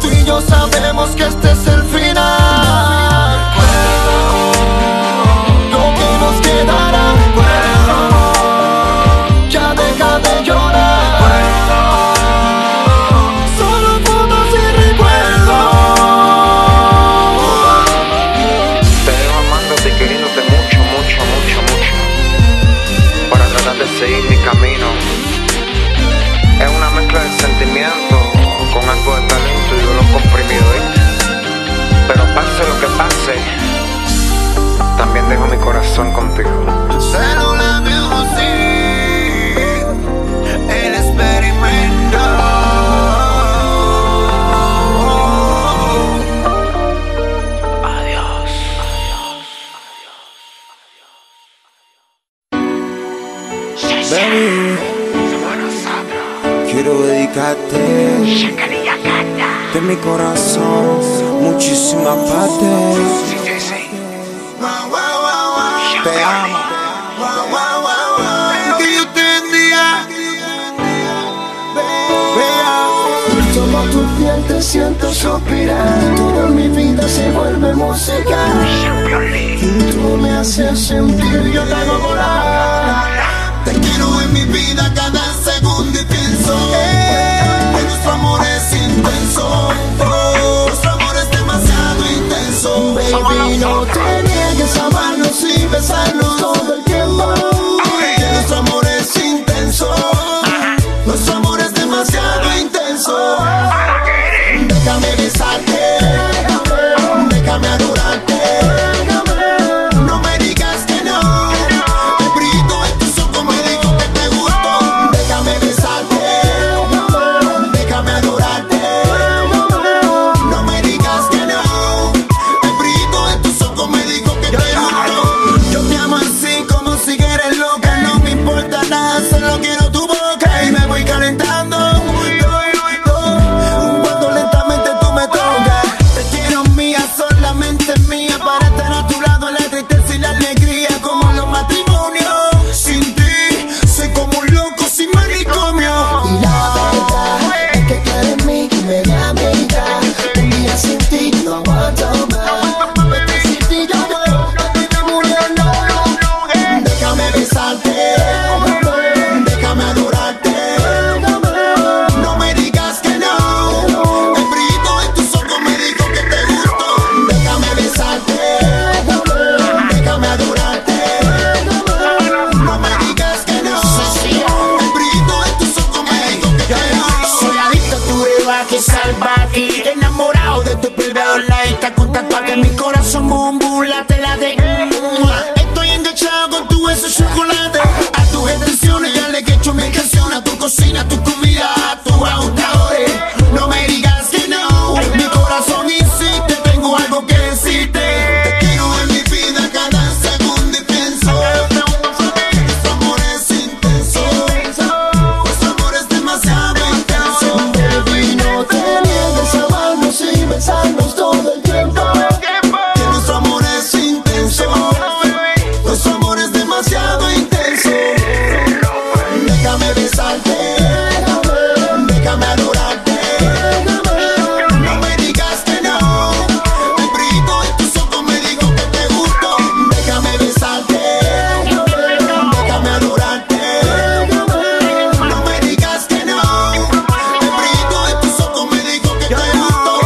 Tú y yo sabemos que este es el final. Recuerdo lo que nos quedará, recuerdo, ya deja de llorar. Seguir mi camino es una mezcla de sentimientos con algo de talento y dolor comprimido, ¿eh? Pero pase lo que pase, también dejo mi corazón contigo. Celular Music, el experimento. Baby, quiero dedicarte de mi corazón muchísimas partes. Te amo. Que yo te envía, vea. Tomo tu piel, te siento suspirar. Toda mi vida se vuelve música. Tú me haces sentir, yo te hago volar. Te quiero en mi vida cada segundo y pienso que nuestro amor es intenso. Nuestro amor es demasiado intenso. Baby, no te niegues a amarnos y besarnos todo el tiempo. Que nuestro amor es intenso. Nuestro amor es demasiado intenso. Déjame besarte, déjame adorarte. que mi corazón boom boom late la de. Estoy enganchado con tu beso chocolate. A tus extensiones ya le he hecho mi canción. A tu cocina, a tu comida, a tus ajustadores. No me digas que no, mi corazón insiste. Tengo algo que decirte. Te quiero en mi vida cada segundo y pienso. Nuestro amor es intenso. Nuestro amor es demasiado intenso. Baby, no te niegues a amarnos y besarnos todo el tiempo.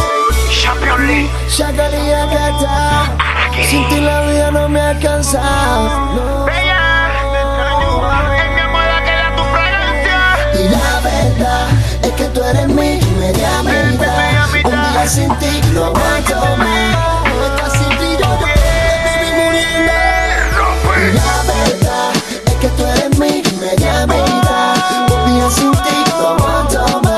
Sin ti la vida no me alcanza. No. Bella, te extraño, es mi amor aquella tu fragancia. Y la verdad es que tú eres mi media mitad. Un día sin ti no aguanto más. No estás sin ti yo estoy muriendo. Y la verdad es que tú eres mi media mitad. Un día sin ti no aguanto más.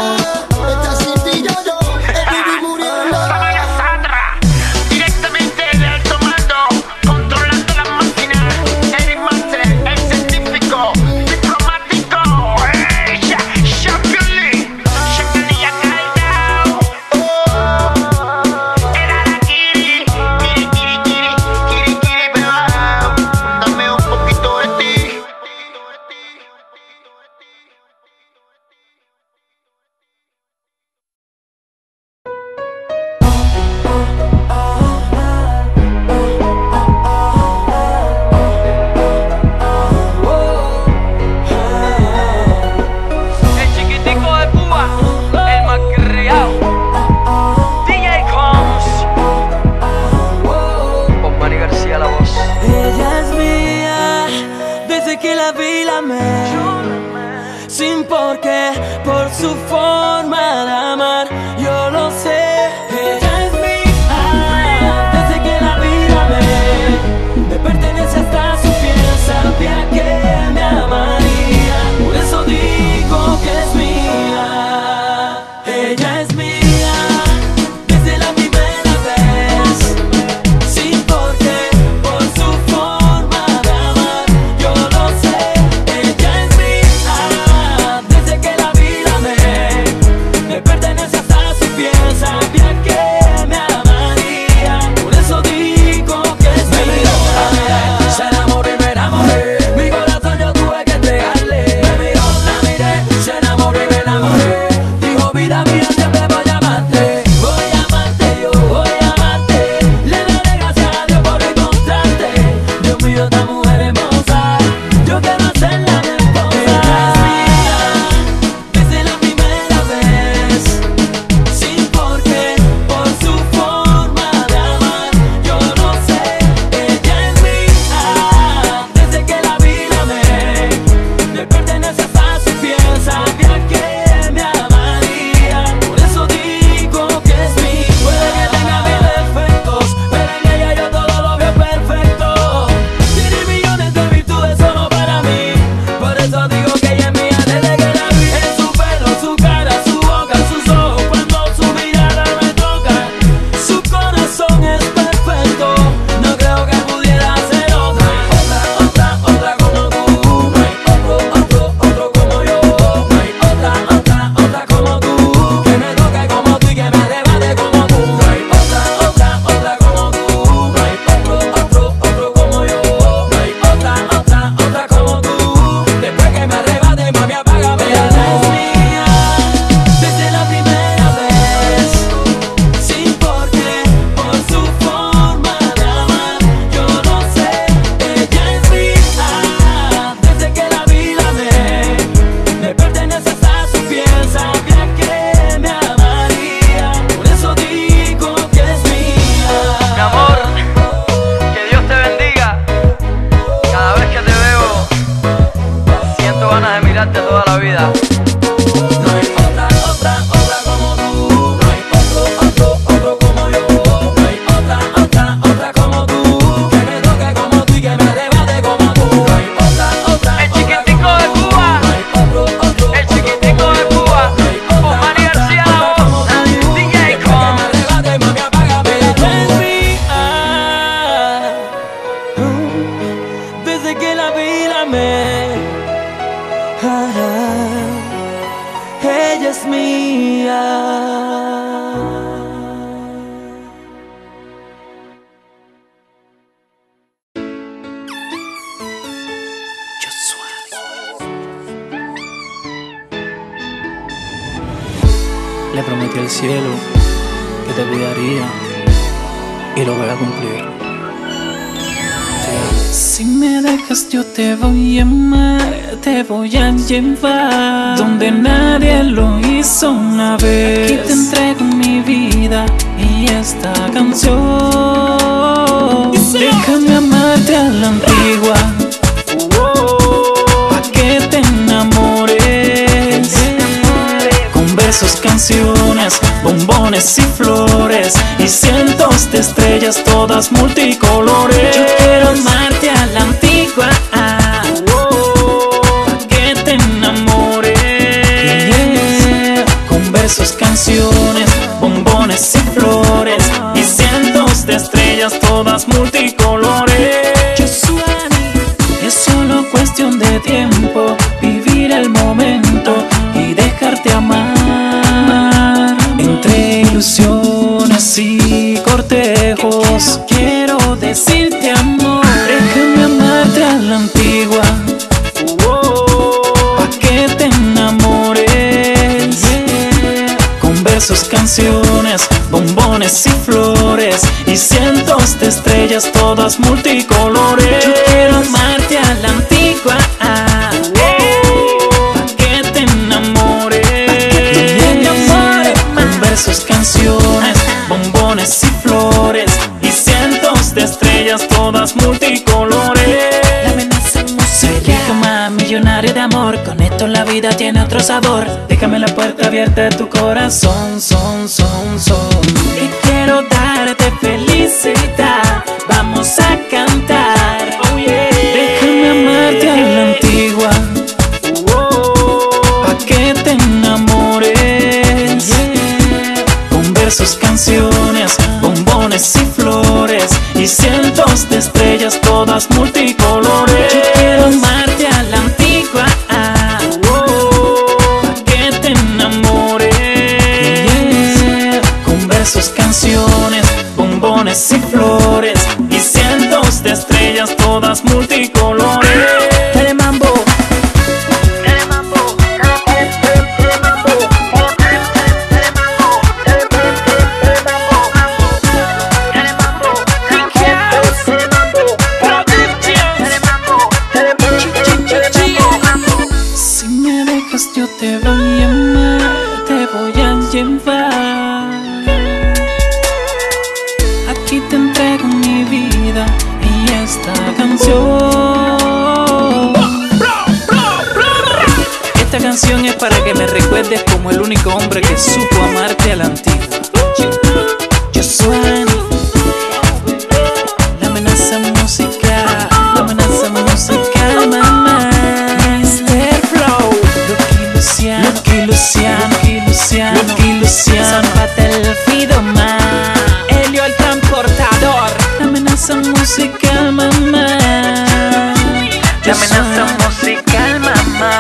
me hará, ella es mía. Le prometí al cielo que te cuidaría y lo voy a cumplir. Sí. Si me dejas yo te voy a amar, te voy a llevar donde nadie lo hizo una vez. Aquí te entrego mi vida y esta canción. Déjame amarte a la antigua, pa' que te enamores, con versos, canciones, bombones y flores y cientos de estrellas todas multicolores. Yo quiero amarte a la antigua, pa' que te enamores, con versos, canciones, bombones y flores y cientos de estrellas todas multicolores. Es solo cuestión de tiempo, vivir el momento y dejarte amar. Ilusiones y cortejos, quiero decirte amor, déjame amarte a la antigua, pa' que te enamores, con versos, canciones, bombones y flores y cientos de estrellas todas multicolores. Yo quiero amarte a la antigua, sus canciones, bombones y flores y cientos de estrellas todas multicolores. La amenaza musical. Déjame millonario de amor, con esto la vida tiene otro sabor. Déjame la puerta abierta de tu corazón, y quiero darte felicidad, vamos a cantar. Oh, yeah. Déjame amarte a la antigua, pa' que te enamores, sus canciones, bombones y flores y cientos de estrellas todas multicolores. Yo quiero amarte a la antigua, pa' que te enamores, con versos, canciones, bombones y flores y cientos de estrellas todas multicolores. Dale mambo, yo te voy a amar, te voy a llevar. Aquí te entrego mi vida y esta canción. Esta canción es para que me recuerdes como el único hombre que supo amarte a la antigua. Yo soy la amenaza musical, la amenaza musical, mamá. Lucky Luciano, Lucky Luciano, Zapata el Fidoma, Helio el transportador. La amenaza musical, mamá. La amenaza musical, mamá.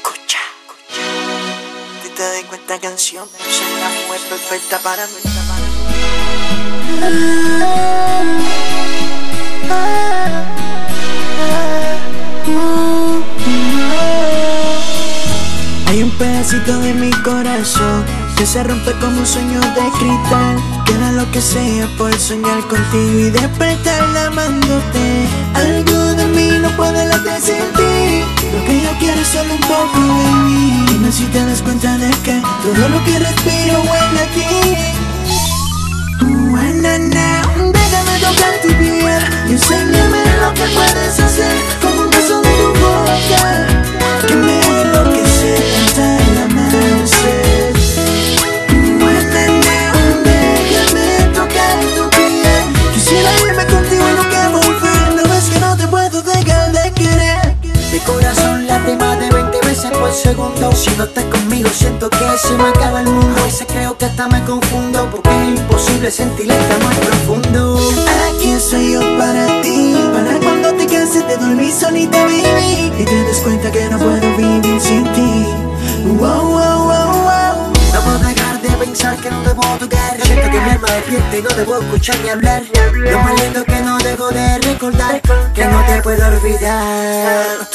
Escucha, si te den cuenta canción, soy la mujer perfecta para mí. Hay un pedacito de mi corazón que se rompe como un sueño de cristal. Queda lo que sea por soñar contigo y despertarla amándote. Algo de mí no puede latir sin ti, lo que yo quiero es solo un poco de mí. Dime si te das cuenta de que todo lo que respiro huele a ti. Déjame tocar tu piel y enséñame lo que puedes hacer con un beso de tu boca, que me enloquece hasta el amanecer. Déjame tocar tu piel, quisiera irme contigo y nunca volver. No ves que no te puedo dejar de querer. Mi corazón late más de 20 veces por segundo. Si no estás conmigo siento que es se me acaba el mundo. A veces creo que hasta me confundo, porque es imposible sentir esta más profundo. ¿A quién soy yo para ti? Para cuando te canses de dormir solita, baby, y te des cuenta que no puedo vivir sin ti. Wow, wow, wow, wow. No puedo dejar de pensar que no debo tocar. Siento que mi alma despierta y no debo escuchar ni hablar. Lo más lindo es que no debo de recordar, que no te puedo olvidar.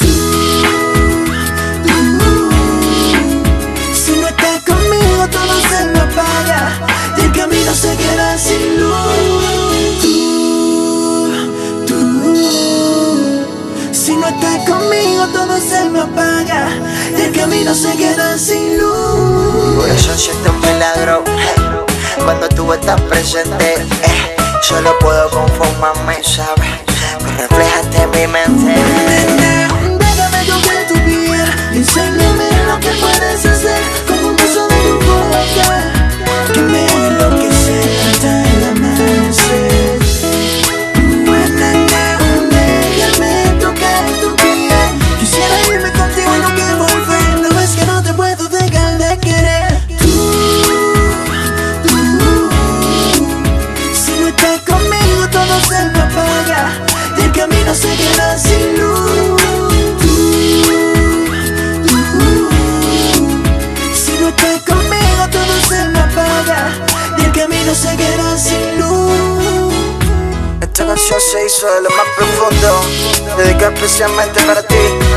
Todo se me apaga y el camino se queda sin luz. Tú, si no estás conmigo todo se me apaga y el camino se queda sin luz. Por eso siento un milagro cuando tú estás presente. Solo puedo conformarme, ¿sabes? Me reflejaste en mi mente. Déjame tocar tu piel y enséñame lo que puedes hacer. Que me enloquece hasta el amanecer. Déjame tocar tu piel. Quisiera irme contigo y no quiero volver. No ves que no te puedo dejar de querer. Tú, si no estás conmigo todo se me apaga y el camino se queda sin luz. Esta canción se hizo de lo más profundo, dedicada especialmente para ti,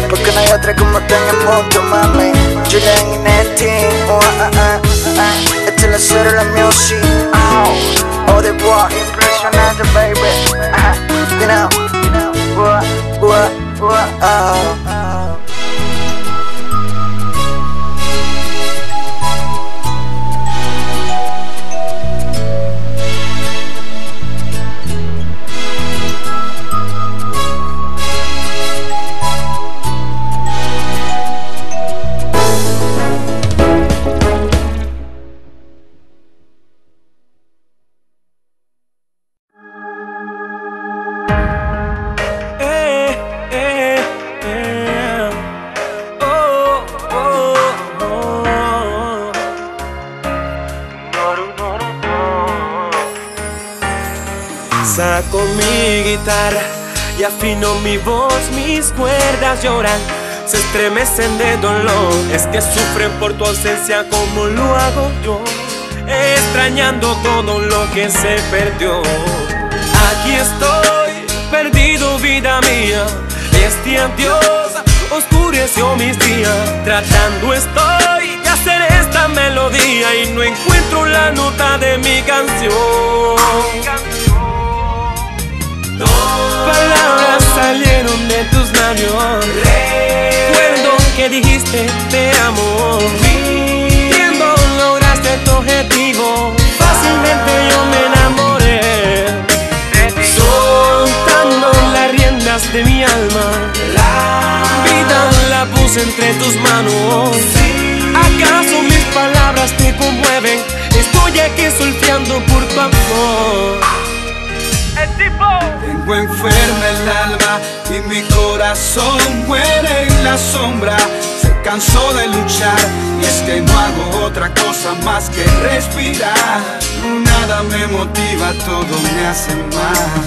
porque no hay otra como tú en el mundo, mami. Julian Inetti, Estela Cero, la music, oh, the boy, impresionante, baby, you know, oh. Saco mi guitarra y afino mi voz, mis cuerdas lloran, se estremecen de dolor. Es que sufren por tu ausencia como lo hago yo, extrañando todo lo que se perdió. Aquí estoy, perdido vida mía, este adiós oscureció mis días. Tratando estoy de hacer esta melodía y no encuentro la nota de mi canción. Palabras salieron de tus labios. Recuerdo que dijiste te amo. Viendo lograste tu objetivo. Fácilmente yo me enamoré de ti. Soltando las riendas de mi alma, la vida la puse entre tus manos. ¿Acaso mis palabras te conmueven? Estoy aquí solfeando por tu amor. Tengo enferma el alma y mi corazón muere en la sombra. Se cansó de luchar y es que no hago otra cosa más que respirar. Nada me motiva, todo me hace mal.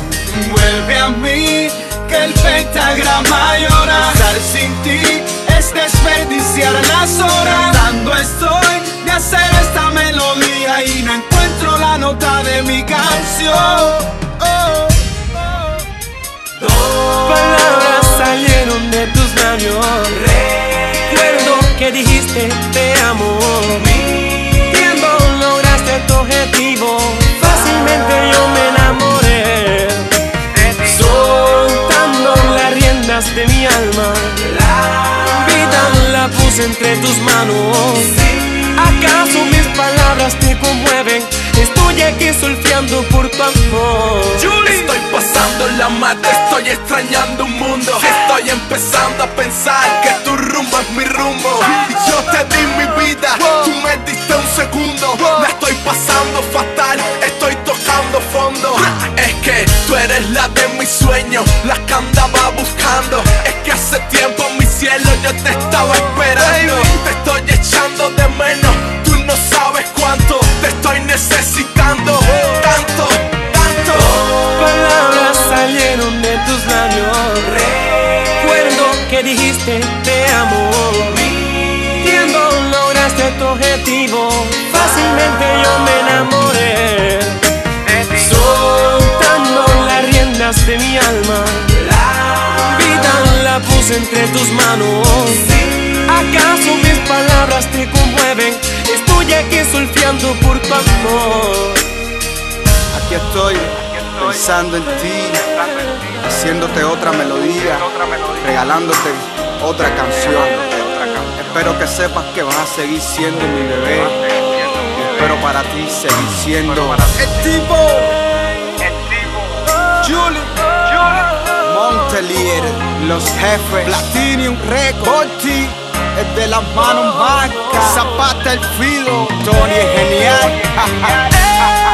Vuelve a mí que el pentagrama llora. Estar sin ti es desperdiciar las horas. Tratando estoy de hacer esta melodía y no encuentro la nota de mi canción. Palabras salieron de tus labios. Recuerdo que dijiste te amo. Viendo lograste tu objetivo. Fácilmente yo me enamoré. Soltando las riendas de mi alma, la vida la puse entre tus manos. ¿Acaso mis palabras te conmueven? Estoy aquí solfeando por tu amor. Julie. Estoy pasando la mata, estoy extrañando un mundo. Estoy empezando a pensar que tu rumbo es mi rumbo. Y yo te di mi vida, tú me diste un segundo. Me estoy pasando fatal, estoy tocando fondo. Es que tú eres la de mis sueños, la que andaba buscando. Es que hace tiempo, mi cielo, yo te estaba esperando. Te estoy echando de menos, tú no sabes cuánto te estoy necesitando, tanto, tanto. Palabras salieron de tus labios, recuerdo que dijiste te amo. Viendo lograste tu objetivo, fácilmente yo me enamoré. Soltando las riendas de mi alma, la vida la puse entre tus manos. ¿Acaso mis palabras te conmueven? Estoy aquí surfeando por tu amor. Aquí estoy, pensando en ti, haciéndote otra melodía, regalándote otra canción. Espero que sepas que vas a seguir siendo mi bebé, y espero para ti seguir siendo el tipo Julie Montelier, los jefes, Platinum Record, Ortiz, el de las manos marcas, Zapata el filo, Tony es genial.